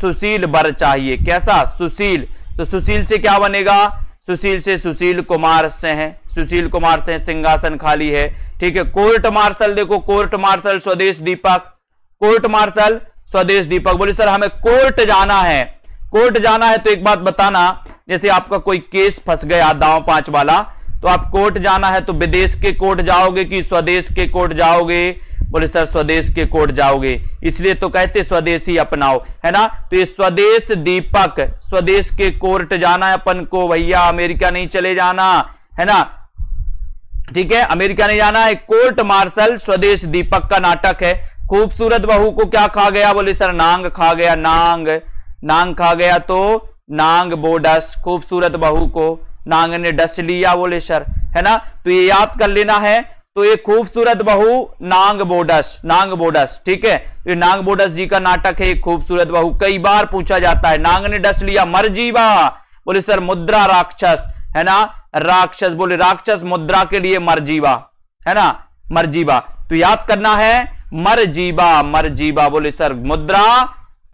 सुशील वर चाहिए, कैसा सुशील, तो सुशील से क्या बनेगा, सुशील से सुशील कुमार से हैं, सुशील कुमार से सिंहासन खाली है, ठीक है। कोर्ट मार्शल, देखो court martial Swadesh Deepak, court martial Swadesh Deepak, बोले सर हमें कोर्ट जाना है, कोर्ट जाना है तो एक बात बताना, जैसे आपका कोई केस फंस गया दांव पांच वाला, तो आप कोर्ट जाना है तो विदेश के कोर्ट जाओगे कि स्वदेश के कोर्ट जाओगे, बोले सर स्वदेश के कोर्ट जाओगे, इसलिए तो कहते स्वदेशी अपनाओ, है ना। तो ये स्वदेश दीपक, स्वदेश के कोर्ट जाना है अपन को भैया, अमेरिका नहीं चले जाना, है ना, ठीक है, अमेरिका नहीं जाना है। कोर्ट मार्शल स्वदेश दीपक का नाटक है। खूबसूरत बहू को क्या खा गया, बोले सर नांग खा गया, नांग, नांग खा गया तो नांग बोडस, खूबसूरत बहू को नांग ने डस लिया, बोले सर, है ना। तो ये याद कर लेना है, तो ये खूबसूरत बहू नांग बोडस, नांग बोडस, ठीक है, तो ये नांग बोडस जी का नाटक है खूबसूरत बहू। कई बार पूछा जाता है, नांग ने डस लिया मर जीवा, बोले सर मुद्रा राक्षस, है ना, राक्षस, बोले राक्षस मुद्रा के लिए मर जीवा, है ना, मर जीवा। तो याद करना है मर जीवा, मर जीवा, बोले सर मुद्रा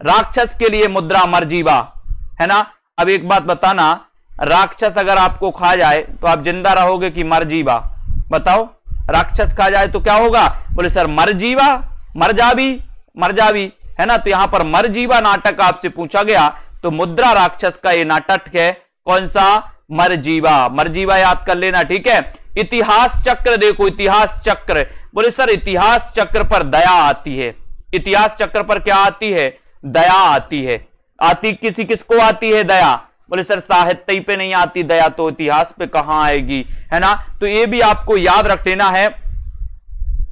राक्षस के लिए मुद्रा मर जीवा, है ना। अब एक बात बताना, राक्षस अगर आपको खा जाए तो आप जिंदा रहोगे कि मर जीवा, बताओ, राक्षस खा जाए तो क्या होगा, बोले सर मर जीवा, मर जावी, मर जावी, है ना। तो यहां पर मर जीवा नाटक आपसे पूछा गया, तो मुद्रा राक्षस का ये नाटक है, कौन सा, मर जीवा, मर जीवा याद कर लेना, ठीक है। इतिहास चक्र देखो, इतिहास चक्र, बोले सर इतिहास चक्र पर दया आती है, इतिहास चक्र पर क्या आती है, दया आती है, आती किसी किसको आती है दया, बोले सर साहित्य पे नहीं आती दया, तो इतिहास पे कहां आएगी, है ना। तो ये भी आपको याद रख लेना है,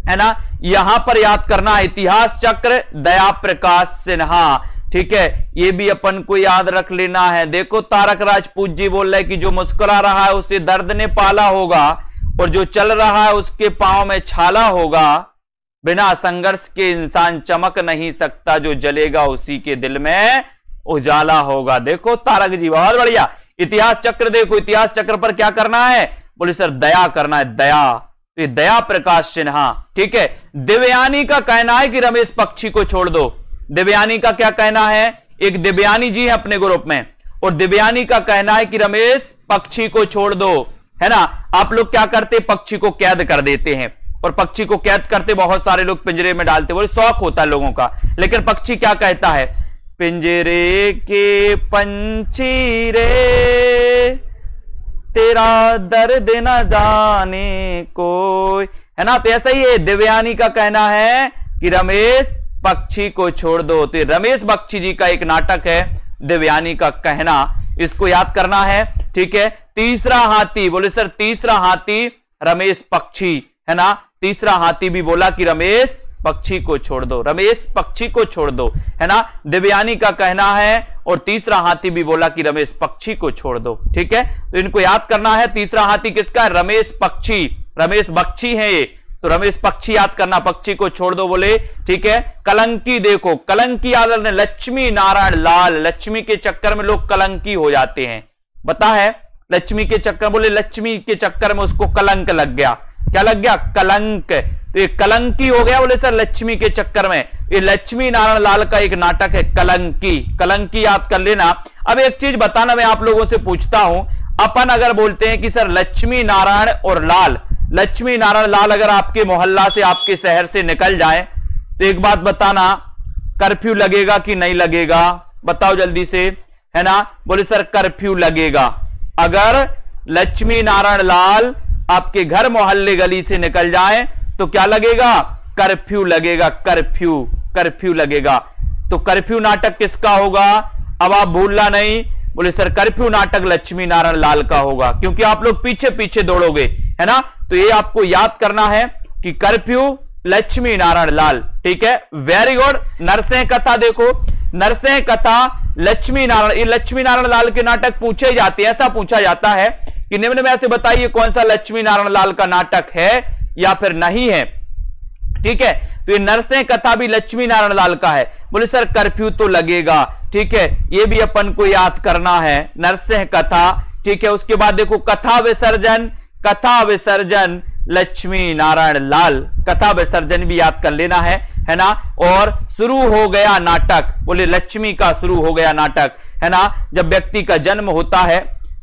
है ना, यहां पर याद करना है इतिहास चक्र, दया प्रकाश सिन्हा, ठीक है, ये भी अपन को याद रख लेना है। देखो तारक राजपूत जी बोल रहे हैं कि जो मुस्कुरा रहा है उसे दर्द ने पाला होगा, और जो चल रहा है उसके पांव में छाला होगा, बिना संघर्ष के इंसान चमक नहीं सकता, जो जलेगा उसी के दिल में उजाला होगा। देखो तारक जी बहुत बढ़िया। इतिहास चक्र देखो, इतिहास चक्र पर क्या करना है, बोले सर दया करना है, दया, तो ये दया प्रकाश सिन्हा, ठीक है। दिव्यानी का कहना है कि रमेश पक्षी को छोड़ दो, दिव्यानी का क्या कहना है, एक दिव्यानी जी है अपने ग्रुप में, और दिव्यानी का कहना है कि रमेश पक्षी को छोड़ दो, है ना। आप लोग क्या करते, पक्षी को कैद कर देते हैं, और पक्षी को कैद करते बहुत सारे लोग पिंजरे में डालते, बोले शौक होता है लोगों का, लेकिन पक्षी क्या कहता है, पिंजरे के पंछी रे तेरा दर्द न जाने कोई, है ना। तो ऐसा ही है, दिव्यानी का कहना है कि रमेश पक्षी को छोड़ दो, तो रमेश बख्शी जी का एक नाटक है दिव्यानी का कहना, इसको याद करना है, ठीक है। तीसरा हाथी, बोले सर तीसरा हाथी रमेश पक्षी, है ना, तीसरा हाथी भी बोला कि रमेश पक्षी को छोड़ दो, रमेश पक्षी को छोड़ दो, है ना, दिव्यानी का कहना है, और तीसरा हाथी भी बोला कि रमेश पक्षी को छोड़ दो, ठीक है। तो इनको याद करना है, तीसरा हाथी किसका, रमेश पक्षी, रमेश बख्शी है ये, तो रमेश पक्षी याद करना, पक्षी को छोड़ दो बोले, ठीक है। कलंकी देखो, कलंकी याद रखना, लक्ष्मी नारायण लाल, लक्ष्मी के चक्कर में लोग कलंकी हो जाते हैं, पता है, लक्ष्मी के चक्कर, बोले लक्ष्मी के चक्कर में उसको कलंक लग गया, क्या लग गया, कलंक, तो ये कलंकी हो गया, बोले सर लक्ष्मी के चक्कर में। ये लक्ष्मी नारायण लाल का एक नाटक है कलंकी, कलंकी याद कर लेना। अब एक चीज बताना, मैं आप लोगों से पूछता हूं, अपन अगर बोलते हैं कि सर लक्ष्मी नारायण और लाल, लक्ष्मी नारायण लाल अगर आपके मोहल्ला से, आपके शहर से निकल जाए, तो एक बात बताना, कर्फ्यू लगेगा कि नहीं लगेगा, बताओ जल्दी से, है ना, बोले सर कर्फ्यू लगेगा। अगर लक्ष्मी नारायण लाल आपके घर मोहल्ले गली से निकल जाए तो क्या लगेगा, कर्फ्यू लगेगा, कर्फ्यू, कर्फ्यू लगेगा। तो कर्फ्यू नाटक किसका होगा, अब आप भूलना नहीं, बोले सर कर्फ्यू नाटक लक्ष्मी नारायण लाल का होगा, क्योंकि आप लोग पीछे पीछे दौड़ोगे, है ना। तो ये आपको याद करना है कि कर्फ्यू लक्ष्मी नारायण लाल, ठीक है, वेरी गुड। नरसिंह कथा देखो, नरसिंह कथा लक्ष्मी नारायण, ये लक्ष्मी नारायण लाल के नाटक पूछे जाते हैं, ऐसा पूछा जाता है कि निम्न में से बताइए कौन सा लक्ष्मी नारायण लाल का नाटक है या फिर नहीं है, ठीक है। तो ये नरसिंह कथा भी लक्ष्मी नारायण लाल का है, बोले सर कर्फ्यू तो लगेगा, ठीक है, ये भी अपन को याद करना है। नरसिंह कथा ठीक है। उसके बाद देखो कथा विसर्जन, कथा विसर्जन लक्ष्मी नारायण लाल, कथा विसर्जन भी याद कर लेना है, है ना। और शुरू हो गया नाटक, बोले लक्ष्मी का शुरू हो गया नाटक, है ना। जब व्यक्ति का जन्म होता है,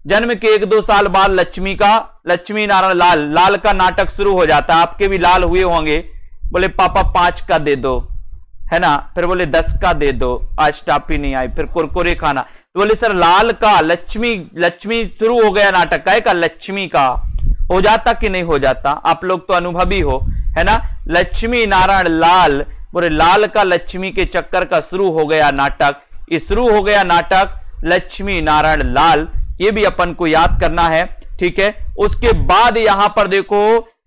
जन्म के एक दो साल बाद लक्ष्मी का, लक्ष्मी नारायण लाल, लाल का नाटक शुरू हो जाता है। आपके भी लाल हुए होंगे, बोले पापा पांच का दे दो, है ना। फिर बोले दस का दे दो, आज टापी नहीं आई, फिर कुरकुरे खाना। तो बोले सर लाल का, लक्ष्मी लक्ष्मी शुरू हो गया नाटक का, का लक्ष्मी का हो जाता कि नहीं हो जाता, आप लोग तो अनुभवी हो, है ना। लक्ष्मी नारायण लाल, बोले लाल का लक्ष्मी के चक्कर का शुरू हो गया नाटक, ये शुरू हो गया नाटक लक्ष्मी नारायण लाल, ये भी अपन को याद करना है, ठीक है। उसके बाद यहां पर देखो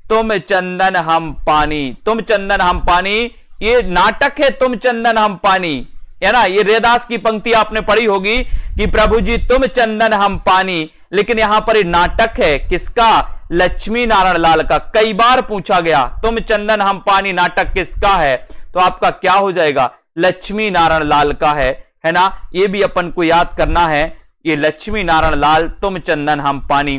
तुम चंदन हम पानी, तुम चंदन हम पानी, ये नाटक है तुम चंदन हम पानी, है ना। ये रैदास की पंक्ति आपने पढ़ी होगी कि प्रभु जी तुम चंदन हम पानी, लेकिन यहां पर ये नाटक है किसका, लक्ष्मी नारायण लाल का। कई बार पूछा गया तुम चंदन हम पानी नाटक किसका है, तो आपका क्या हो जाएगा, लक्ष्मी नारायण लाल का है, है ना। ये भी अपन को याद करना है, ये लक्ष्मी नारायण लाल तुम चंदन हम पानी,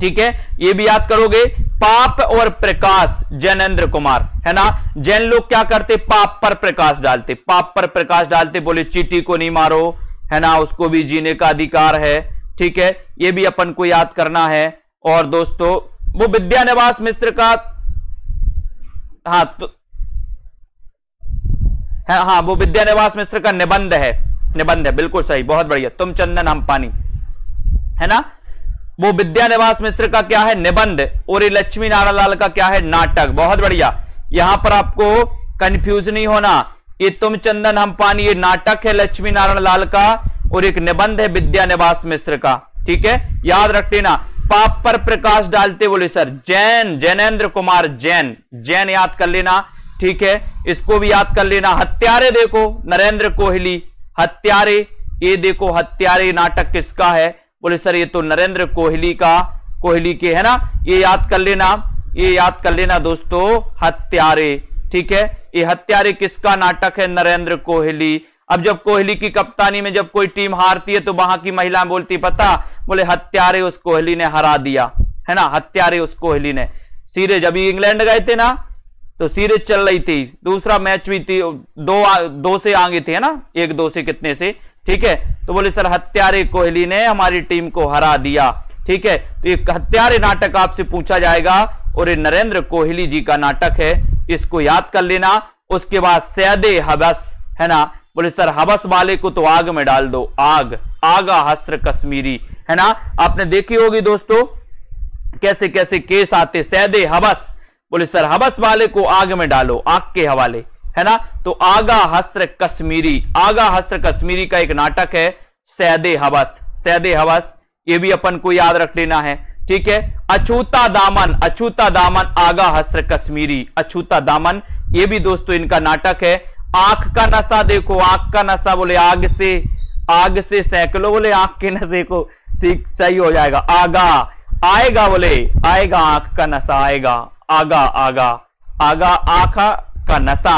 ठीक है। ये भी याद करोगे। पाप और प्रकाश जैनेन्द्र कुमार, है ना। जैन लोग क्या करते, पाप पर प्रकाश डालते, पाप पर प्रकाश डालते, बोले चींटी को नहीं मारो, है ना, उसको भी जीने का अधिकार है, ठीक है। ये भी अपन को याद करना है। और दोस्तों वो विद्यानिवास मिश्र का, हाँ तो हाँ हाँ वो विद्यानिवास मिश्र का निबंध है, निबंध है, बिल्कुल सही, बहुत बढ़िया, तुम चंदन हम पानी, है ना। वो विद्यानिवास मिश्र का क्या है, निबंध, और ये लक्ष्मी नारायण लाल का क्या है, नाटक, बहुत बढ़िया। यहां पर आपको कंफ्यूज नहीं होना, ये तुम चंदन हम पानी ये नाटक है लक्ष्मी नारायण लाल का, और एक निबंध है विद्यानिवास मिश्र का, ठीक है, याद रख लेना। पाप पर प्रकाश डालते, बोले सर जैन, जैनेन्द्र कुमार जैन, जैन याद कर लेना, ठीक है, इसको भी याद कर लेना। हत्यारे देखो नरेंद्र कोहली, हत्यारे, ये देखो हत्यारे नाटक किसका है, बोले सर ये तो नरेंद्र कोहली का, कोहली के, है ना। ये याद कर लेना, ये याद कर लेना दोस्तों, हत्यारे, ठीक है। ये हत्यारे किसका नाटक है, नरेंद्र कोहली। अब जब कोहली की कप्तानी में जब कोई टीम हारती है तो वहां की महिला बोलती, पता, बोले हत्यारे उस कोहली ने हरा दिया, है ना, हत्यारे उस कोहली ने। सीरीज जब इंग्लैंड गए थे ना, तो सीरीज चल रही थी, दूसरा मैच भी थी, दो दो से आगे थे, है ना, एक दो से कितने से, ठीक है। तो बोले सर हत्यारे कोहली ने हमारी टीम को हरा दिया, ठीक है। तो ये हत्यारे नाटक आपसे पूछा जाएगा, और ये नरेंद्र कोहली जी का नाटक है, इसको याद कर लेना। उसके बाद सैदे हबस, है ना, बोले सर हबस वाले को तो आग में डाल दो, आग, आगा हस्त्र कश्मीरी, है ना। आपने देखी होगी दोस्तों कैसे कैसे केस आते, सैदे हबस, बोले सर हबस वाले को आग में डालो, आग के हवाले, है ना। तो आगा हस्त्र कश्मीरी, आगा हस्त्र कश्मीरी का एक नाटक है सैदे हबस, सैदे हबस, ये भी अपन को याद रख लेना है, ठीक है। अछूता दामन, अछूता दामन आगा हस्त्र कश्मीरी, अछूता दामन, ये भी दोस्तों इनका नाटक है। आंख का नशा देखो, आंख का नशा, बोले आग से, आग से सेंक लो, बोले आंख के नशे को सीख, सही हो जाएगा, आगा आएगा, बोले आएगा आंख का नशा आएगा, आगा आगा आगा आखा का नशा,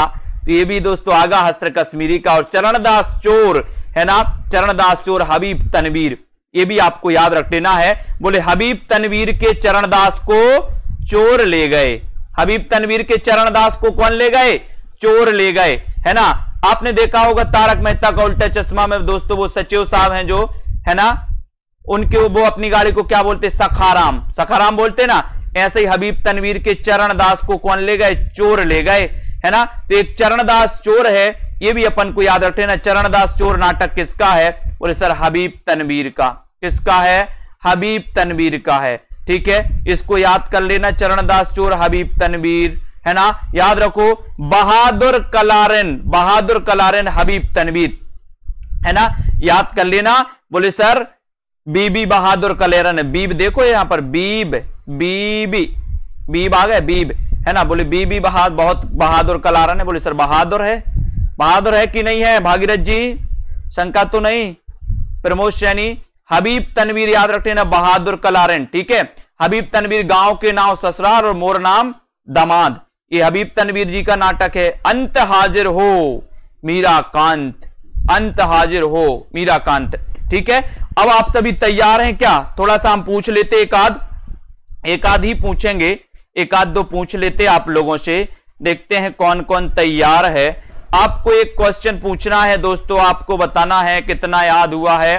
ये भी दोस्तों आगा हस्त्र कश्मीरी का। और चरणदास चोर, है ना, चरणदास चोर हबीब तनवीर, ये भी आपको याद रख लेना है। बोले हबीब तनवीर के चरणदास को चोर ले गए, हबीब तनवीर के चरणदास को कौन ले गए, चोर ले गए, है ना। आपने देखा होगा तारक मेहता का उल्टा चश्मा में दोस्तों वो सचिव साहब हैं जो, है ना, उनके वो अपनी गाड़ी को क्या बोलते, सखाराम, सखाराम बोलते ना। ऐसे ही हबीब तनवीर के चरणदास को कौन ले गए, चोर ले गए, है ना। तो एक चरणदास चोर है, ये भी अपन को याद रखना। चरणदास चोर नाटक किसका है, बोले सर हबीब तनवीर का, किसका है, हबीब तनवीर का है, ठीक है, इसको याद कर लेना। चरणदास चोर हबीब तनवीर, है ना, याद रखो। बहादुर कलारन, बहादुर कलारन हबीब तनवीर, है ना, याद कर लेना। बोले सर बीबी बहादुर कलेरन, बीब देखो यहां पर, बीब बीबी, बीब आ गए, बीब, है ना, बोले बीबी बहादुर, बहुत बहादुर कलारन है, बोले सर बहादुर है, बहादुर है कि नहीं है भागीरथ जी, शंका तो नहीं, प्रमोद सैनी। हबीब तनवीर याद रखते ना, बहादुर कलारन, ठीक है। हबीब तनवीर गांव के नाम ससुराल और मोर नाम दामाद, ये हबीब तनवीर जी का नाटक है। अंत हाजिर हो मीराकांत, अंत हाजिर हो मीराकांत, ठीक है। अब आप सभी तैयार हैं क्या? थोड़ा सा हम पूछ लेते, एक आध एक आध ही पूछेंगे, एक आध दो पूछ लेते आप लोगों से, देखते हैं कौन कौन तैयार है। आपको एक क्वेश्चन पूछना है दोस्तों, आपको बताना है कितना याद हुआ है।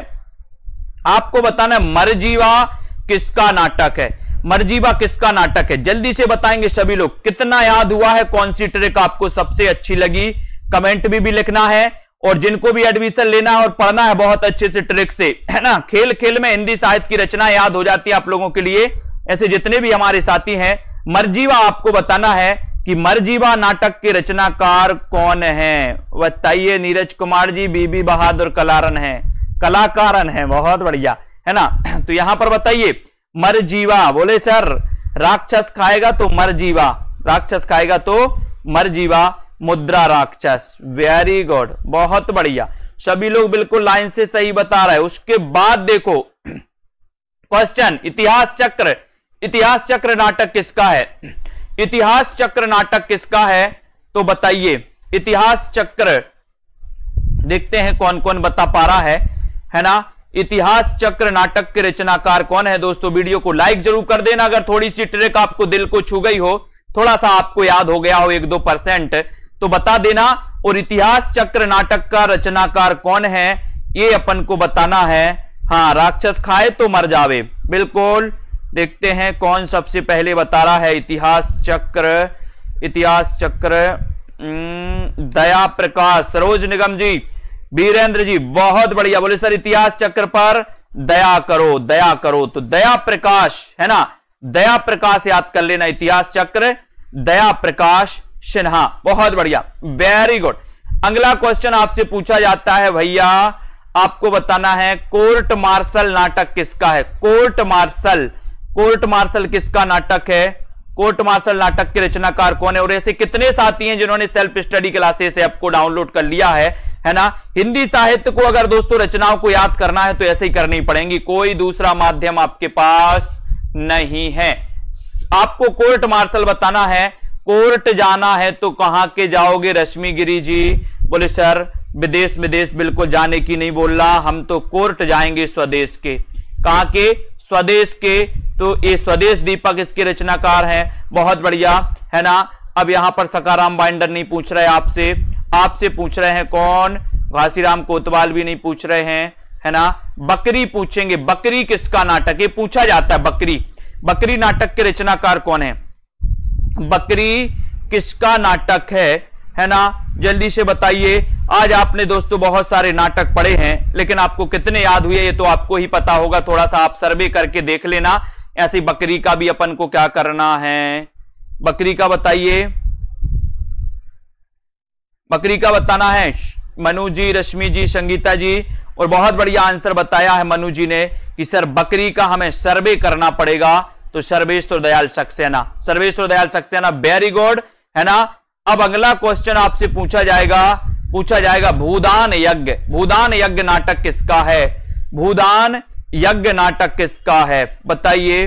आपको बताना है मर जीवा किसका नाटक है, मर जीवा किसका नाटक है। जल्दी से बताएंगे सभी लोग, कितना याद हुआ है, कौन सी ट्रिक आपको सबसे अच्छी लगी, कमेंट भी, भी लिखना है। और जिनको भी एडमिशन लेना है और पढ़ना है बहुत अच्छे से ट्रिक से, है ना, खेल खेल में हिंदी साहित्य की रचना याद हो जाती है आप लोगों के लिए। ऐसे जितने भी हमारे साथी हैं, मर जीवा आपको बताना है कि मर जीवा नाटक के रचनाकार कौन हैं? बताइए। नीरज कुमार जी, बीबी बहादुर कलारन है, कलाकारन है, बहुत बढ़िया, है ना। तो यहां पर बताइए मर जीवा, बोले सर राक्षस खाएगा तो मर जीवा, राक्षस खाएगा तो मर जीवा, मुद्रा राक्षस, वेरी गुड, बहुत बढ़िया, सभी लोग बिल्कुल लाइन से सही बता रहे हैं। उसके बाद देखो क्वेश्चन, इतिहास चक्र, इतिहास चक्र नाटक किसका है? इतिहास चक्र नाटक किसका है तो बताइए। इतिहास चक्र, देखते हैं कौन कौन बता पा रहा है, है ना। इतिहास चक्र नाटक के रचनाकार कौन है दोस्तों? वीडियो को लाइक जरूर कर देना अगर थोड़ी सी ट्रिक आपको दिल को छू गई हो, थोड़ा सा आपको याद हो गया हो एक दो परसेंट तो बता देना। और इतिहास चक्र नाटक का रचनाकार कौन है ये अपन को बताना है। हाँ, राक्षस खाए तो मर जावे, बिल्कुल। देखते हैं कौन सबसे पहले बता रहा है इतिहास चक्र। इतिहास चक्र, दया प्रकाश, सरोज निगम जी, वीरेंद्र जी, बहुत बढ़िया, बोले सर इतिहास चक्र पर दया करो, दया करो, तो दया प्रकाश, है ना, दया प्रकाश याद कर लेना। इतिहास चक्र, दया प्रकाश सिन्हा, बहुत बढ़िया, वेरी गुड। अगला क्वेश्चन आपसे पूछा जाता है भैया, आपको बताना है कोर्ट मार्शल नाटक किसका है? कोर्ट मार्शल, कोर्ट मार्शल किसका नाटक है? कोर्ट मार्शल नाटक के रचनाकार कौन है? और ऐसे कितने साथी हैं जिन्होंने सेल्फ स्टडी क्लासेस ऐप को डाउनलोड कर लिया है, है ना। हिंदी साहित्य को अगर दोस्तों रचनाओं को याद करना है तो ऐसे ही करनी पड़ेंगी, कोई दूसरा माध्यम आपके पास नहीं है। आपको कोर्ट मार्शल बताना है। कोर्ट जाना है तो कहां के जाओगे? रश्मि गिरी जी बोले सर विदेश, विदेश बिल्कुल जाने की नहीं बोल रहा, हम तो कोर्ट जाएंगे स्वदेश के। कहां के? स्वदेश के, तो ये स्वदेश दीपक इसके रचनाकार हैं, बहुत बढ़िया, है ना। अब यहां पर सकाराम बाइंडर नहीं पूछ रहे आपसे, आपसे पूछ रहे हैं कौन? घासीराम कोतवाल भी नहीं पूछ रहे हैं, है ना। बकरी पूछेंगे, बकरी किसका नाटक? ये पूछा जाता है, बकरी, बकरी नाटक के रचनाकार कौन है? बकरी किसका नाटक है, है ना, जल्दी से बताइए। आज आपने दोस्तों बहुत सारे नाटक पढ़े हैं, लेकिन आपको कितने याद हुए ये तो आपको ही पता होगा, थोड़ा सा आप सर्वे करके देख लेना। ऐसी बकरी का भी अपन को क्या करना है, बकरी का बताइए, बकरी का बताना है। मनु जी, रश्मि जी, संगीता जी, और बहुत बढ़िया आंसर बताया है मनु जी ने कि सर बकरी का हमें सर्वे करना पड़ेगा, तो सर्वेश्वर दयाल सक्सेना, सर्वेश्वर दयाल सक्सेना, वेरी गुड, है ना। अब अगला क्वेश्चन आपसे पूछा जाएगा, पूछा जाएगा भूदान यज्ञ, भूदान यज्ञ नाटक किसका है? भूदान यज्ञ नाटक किसका है बताइए।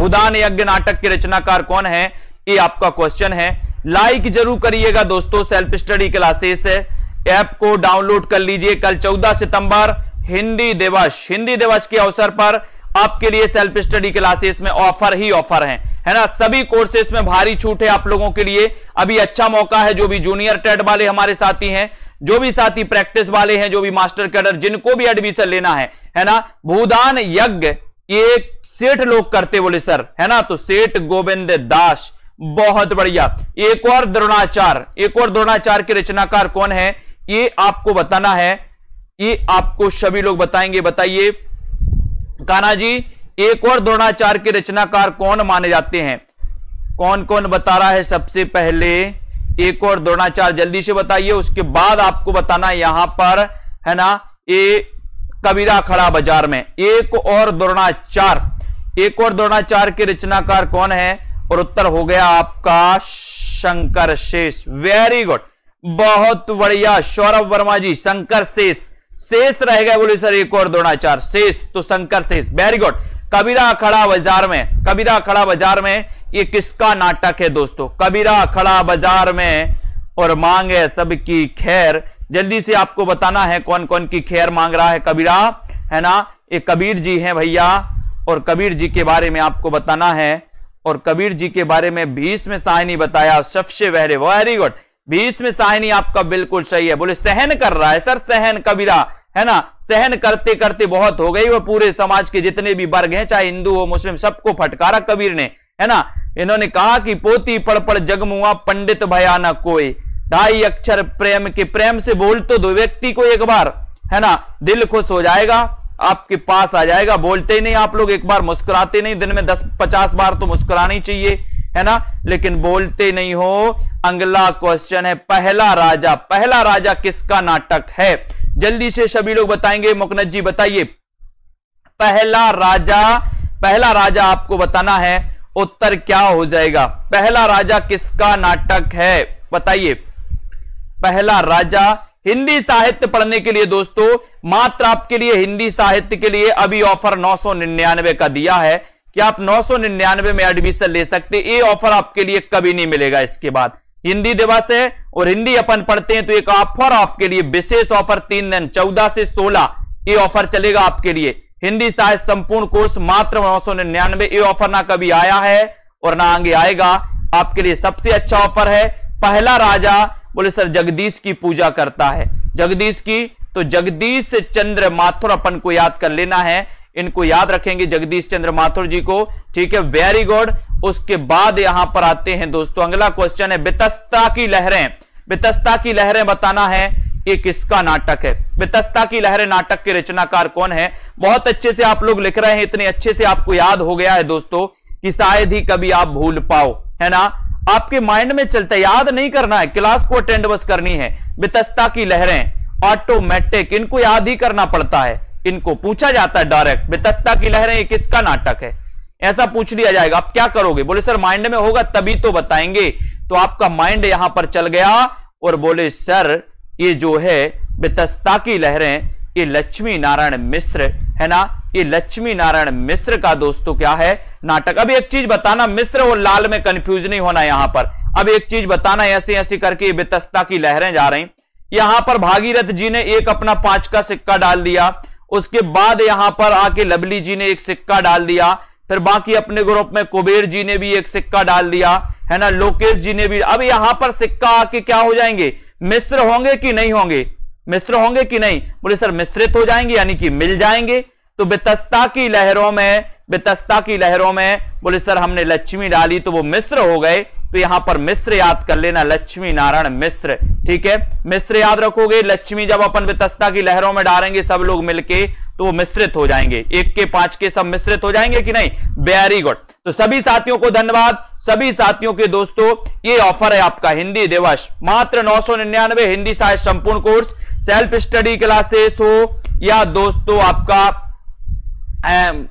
भूदान यज्ञ नाटक के रचनाकार कौन है ये आपका क्वेश्चन है। लाइक जरूर करिएगा दोस्तों, सेल्फ स्टडी क्लासेस ऐप को डाउनलोड कर लीजिए। कल चौदह सितंबर हिंदी दिवस, हिंदी दिवस के अवसर पर आपके लिए सेल्फ स्टडी क्लासेस में ऑफर ही ऑफर है, है ना। सभी कोर्सेस में भारी छूट है आप लोगों के लिए, अभी अच्छा मौका है। जो भी जूनियर टेट वाले हमारे साथी हैं, जो भी साथी प्रैक्टिस वाले हैं, जो भी मास्टर कैडर, जिनको भी एडमिशन लेना है, है ना। भूदान यज्ञ ये सेठ लोग करते बोले सर, है ना, तो सेठ गोविंद दास, बहुत बढ़िया। एक और द्रोणाचार, एक और द्रोणाचार के रचनाकार कौन है ये आपको बताना है, ये आपको सभी लोग बताएंगे। बताइए कान्हा जी, एक और द्रोणाचार के रचनाकार कौन माने जाते हैं? कौन कौन बता रहा है सबसे पहले एक और द्रोणाचार, जल्दी से बताइए। उसके बाद आपको बताना यहां पर, है ना, ये कबीरा खड़ा बाजार में, एक और द्रोणाचार, एक और द्रोणाचार के रचनाकार कौन है? और उत्तर हो गया आपका शंकर शेष, वेरी गुड, बहुत बढ़िया। सौरभ वर्मा जी, शंकर शेष, शेष रह गए बोले सर एक और द्रोणाचार, शेष तो शंकर शेष, वेरी गुड। कबीरा खड़ा बाजार में, कबीरा खड़ा बाजार में ये किसका नाटक है दोस्तों? कबीरा खड़ा बाजार में, और मांग है सबकी खैर, जल्दी से आपको बताना है कौन कौन की खैर मांग रहा है कबीरा, है ना। ये कबीर जी हैं भैया, और कबीर जी के बारे में आपको बताना है। और कबीर जी के बारे में भीष्म साहिनी बताया, सबसे बहरे, वेरी गुड, भीष्म साहिनी आपका बिल्कुल सही है। बोले सहन कर रहा है सर, सहन कबीरा है ना, सहन करते करते बहुत हो गई। वो पूरे समाज के जितने भी वर्ग हैं, चाहे हिंदू हो मुस्लिम, सबको फटकारा कबीर ने, है ना। इन्होंने कहा कि पोती पड़ पड़ जगमुआ पंडित भयानक कोई, ढाई अक्षर प्रेम के, प्रेम से बोल तो दो व्यक्ति को एक बार, है ना, दिल खुश हो जाएगा, आपके पास आ जाएगा। बोलते ही नहीं आप लोग, एक बार मुस्कुराते नहीं, दिन में दस पचास बार तो मुस्कुरानी चाहिए, है ना, लेकिन बोलते नहीं हो। अगला क्वेश्चन है पहला राजा, पहला राजा किसका नाटक है? जल्दी से सभी लोग बताएंगे, मुकनद जी बताइए। पहला राजा, पहला राजा आपको बताना है, उत्तर क्या हो जाएगा? पहला राजा किसका नाटक है बताइए। पहला राजा, हिंदी साहित्य पढ़ने के लिए दोस्तों, मात्र आपके लिए हिंदी साहित्य के लिए अभी ऑफर नौ सौ निन्यानवे का दिया है कि आप नौ सौ निन्यानवे में एडमिशन ले सकते। ये ऑफर आपके लिए कभी नहीं मिलेगा। इसके बाद हिंदी दिवस है और हिंदी अपन पढ़ते हैं, तो एक ऑफर आपके लिए, विशेष ऑफर, तीन दिन चौदह से सोलह, ये ऑफर चलेगा आपके लिए। हिंदी साहित्य संपूर्ण कोर्स मात्र नौ सौ निन्यानवे। ये ऑफर ना कभी आया है और ना आगे आएगा। आपके लिए सबसे अच्छा ऑफर है। पहला राजा बोले सर जगदीश की पूजा करता है, जगदीश की, तो जगदीश चंद्र माथुर अपन को याद कर लेना है, इनको याद रखेंगे, जगदीश चंद्र माथुर जी को, ठीक है, वेरी गुड। उसके बाद यहां पर आते हैं दोस्तों, अगला क्वेश्चन है वितस्ता की लहरें, वितस्ता की लहरें बताना है ये किसका नाटक है? वितस्ता की लहरें नाटक के रचनाकार कौन है? बहुत अच्छे से आप लोग लिख रहे हैं, इतने अच्छे से आपको याद हो गया है दोस्तों कि शायद ही कभी आप भूल पाओ, है ना, आपके माइंड में चलता है, याद नहीं करना है, क्लास को अटेंड बस करनी है। वितस्ता की लहरें, ऑटोमेटिक, इनको याद ही करना पड़ता है, इनको पूछा जाता है डायरेक्ट, वितस्ता की लहरें किसका नाटक है, ऐसा पूछ लिया जाएगा। आप क्या करोगे? बोले सर माइंड में होगा तभी तो बताएंगे। तो आपका माइंड यहां पर चल गया और बोले सर ये जो है वितस्ता की लहरें, ये लक्ष्मी नारायण मिश्र है ना, ये लक्ष्मी नारायण मिश्र का दोस्तों क्या है नाटक। अब एक चीज बताना, मिश्र और लाल में कंफ्यूज नहीं होना यहां पर। अब एक चीज बताना, ऐसे ऐसे करके वितस्ता की लहरें जा रही, यहां पर भागीरथ जी ने एक अपना पांच का सिक्का डाल दिया, उसके बाद यहां पर आके लवली जी ने एक सिक्का डाल दिया, फिर बाकी अपने ग्रुप में कुबेर जी ने भी एक सिक्का डाल दिया, है ना, लोकेश जी ने भी। अब यहां पर सिक्का आके क्या हो जाएंगे? मिश्र होंगे कि नहीं होंगे? मिश्र होंगे कि नहीं? बोले सर मिश्रित हो जाएंगे, यानी कि मिल जाएंगे। तो वितस्ता की लहरों में, वितस्ता की लहरों में बोले सर हमने लक्ष्मी डाली तो वो मिश्र हो गए, तो यहां पर मिश्र याद कर लेना, लक्ष्मी नारायण मिश्र, ठीक है, मिश्र याद रखोगे। लक्ष्मी जब अपन वितस्ता की लहरों में डालेंगे सब लोग मिलके, तो वो मिश्रित हो जाएंगे, एक के पांच के सब मिश्रित हो जाएंगे कि नहीं? Very good. तो सभी साथियों को धन्यवाद, सभी साथियों के दोस्तों ये ऑफर है आपका हिंदी दिवस, मात्र नौ सौ निन्यानवे, हिंदी साहित्य संपूर्ण कोर्स, सेल्फ स्टडी क्लासेस हो या दोस्तों आपका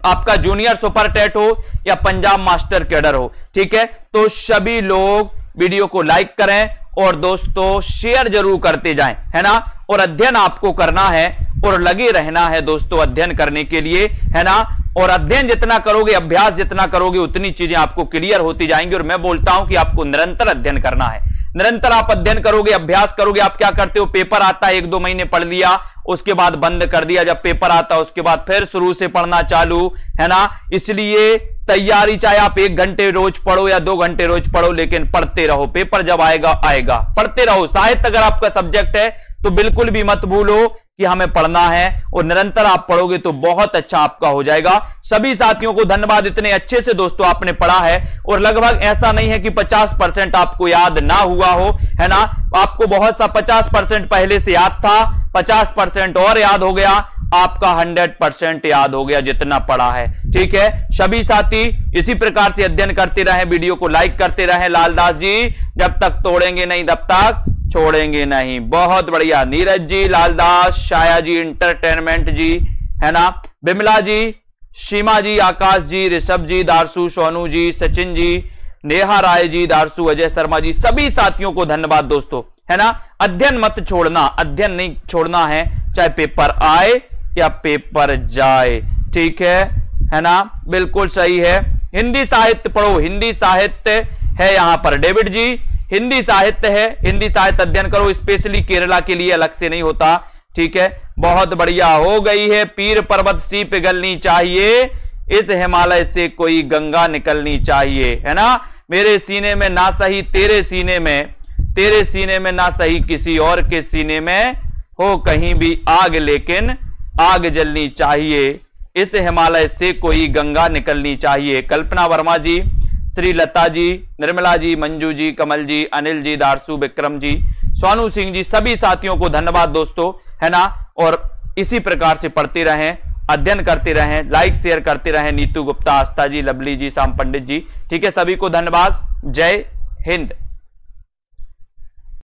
आपका जूनियर सुपर टेट हो या पंजाब मास्टर कैडर हो, ठीक है। तो सभी लोग वीडियो को लाइक करें और दोस्तों शेयर जरूर करते जाएं, है ना, और अध्ययन आपको करना है और लगे रहना है दोस्तों अध्ययन करने के लिए, है ना, और अध्ययन जितना करोगे, अभ्यास जितना करोगे, उतनी चीजें आपको क्लियर होती जाएंगी। और मैं बोलता हूं कि आपको निरंतर अध्ययन करना है, निरंतर आप अध्ययन करोगे, अभ्यास करोगे। आप क्या करते हो? पेपर आता है, एक दो महीने पढ़ लिया, उसके बाद बंद कर दिया, जब पेपर आता है उसके बाद फिर शुरू से पढ़ना चालू, है ना। इसलिए तैयारी चाहे आप एक घंटे रोज पढ़ो या दो घंटे रोज पढ़ो, लेकिन पढ़ते रहो, पेपर जब आएगा आएगा, पढ़ते रहो। साहित्य अगर आपका सब्जेक्ट है तो बिल्कुल भी मत भूलो कि हमें पढ़ना है, और निरंतर आप पढ़ोगे तो बहुत अच्छा आपका हो जाएगा। सभी साथियों को धन्यवाद, इतने अच्छे से दोस्तों आपने पढ़ा है, और लगभग ऐसा नहीं है कि पचास परसेंट आपको याद ना हुआ हो, है ना, आपको बहुत सा पचास परसेंट पहले से याद था, पचास परसेंट और याद हो गया, आपका सौ परसेंट याद हो गया जितना पढ़ा है, ठीक है। सभी साथी इसी प्रकार से अध्ययन करते रहें, वीडियो को लाइक करते रहें। लालदास जी, जब तक तोड़ेंगे नहीं तब तक छोड़ेंगे नहीं, बहुत बढ़िया। नीरज जी, लालदास, शाया जी, इंटरटेनमेंट जी, है ना, बिमला जी, सीमा जी, आकाश जी, ऋषभ जी, दारसू, सोनू जी, सचिन जी, नेहा राय जी, दारसू, अजय शर्मा जी, सभी साथियों को धन्यवाद दोस्तों, है ना। अध्ययन मत छोड़ना, अध्ययन नहीं छोड़ना है, चाहे पेपर आए या पेपर जाए, ठीक है, है ना, बिल्कुल सही है। हिंदी साहित्य पढ़ो, हिंदी साहित्य है यहां पर, डेविड जी हिंदी साहित्य है, हिंदी साहित्य अध्ययन करो, स्पेशली केरला के लिए अलग से नहीं होता, ठीक है, बहुत बढ़िया हो गई है। पीर पर्वत सी पिघलनी चाहिए, इस हिमालय से कोई गंगा निकलनी चाहिए, है ना। मेरे सीने में ना सही तेरे सीने में, तेरे सीने में ना सही किसी और के सीने में, हो कहीं भी आग लेकिन आग जलनी चाहिए, इस हिमालय से कोई गंगा निकलनी चाहिए। कल्पना वर्मा जी, श्री लता जी, निर्मला जी, मंजू जी, कमल जी, अनिल जी, दारसू, विक्रम जी, सोनू सिंह जी, सभी साथियों को धन्यवाद दोस्तों, है ना। और इसी प्रकार से पढ़ते रहें, अध्ययन करते रहें, लाइक शेयर करते रहें। नीतू गुप्ता, आस्था जी, लवली जी, श्याम पंडित जी, ठीक है, सभी को धन्यवाद। जय हिंद।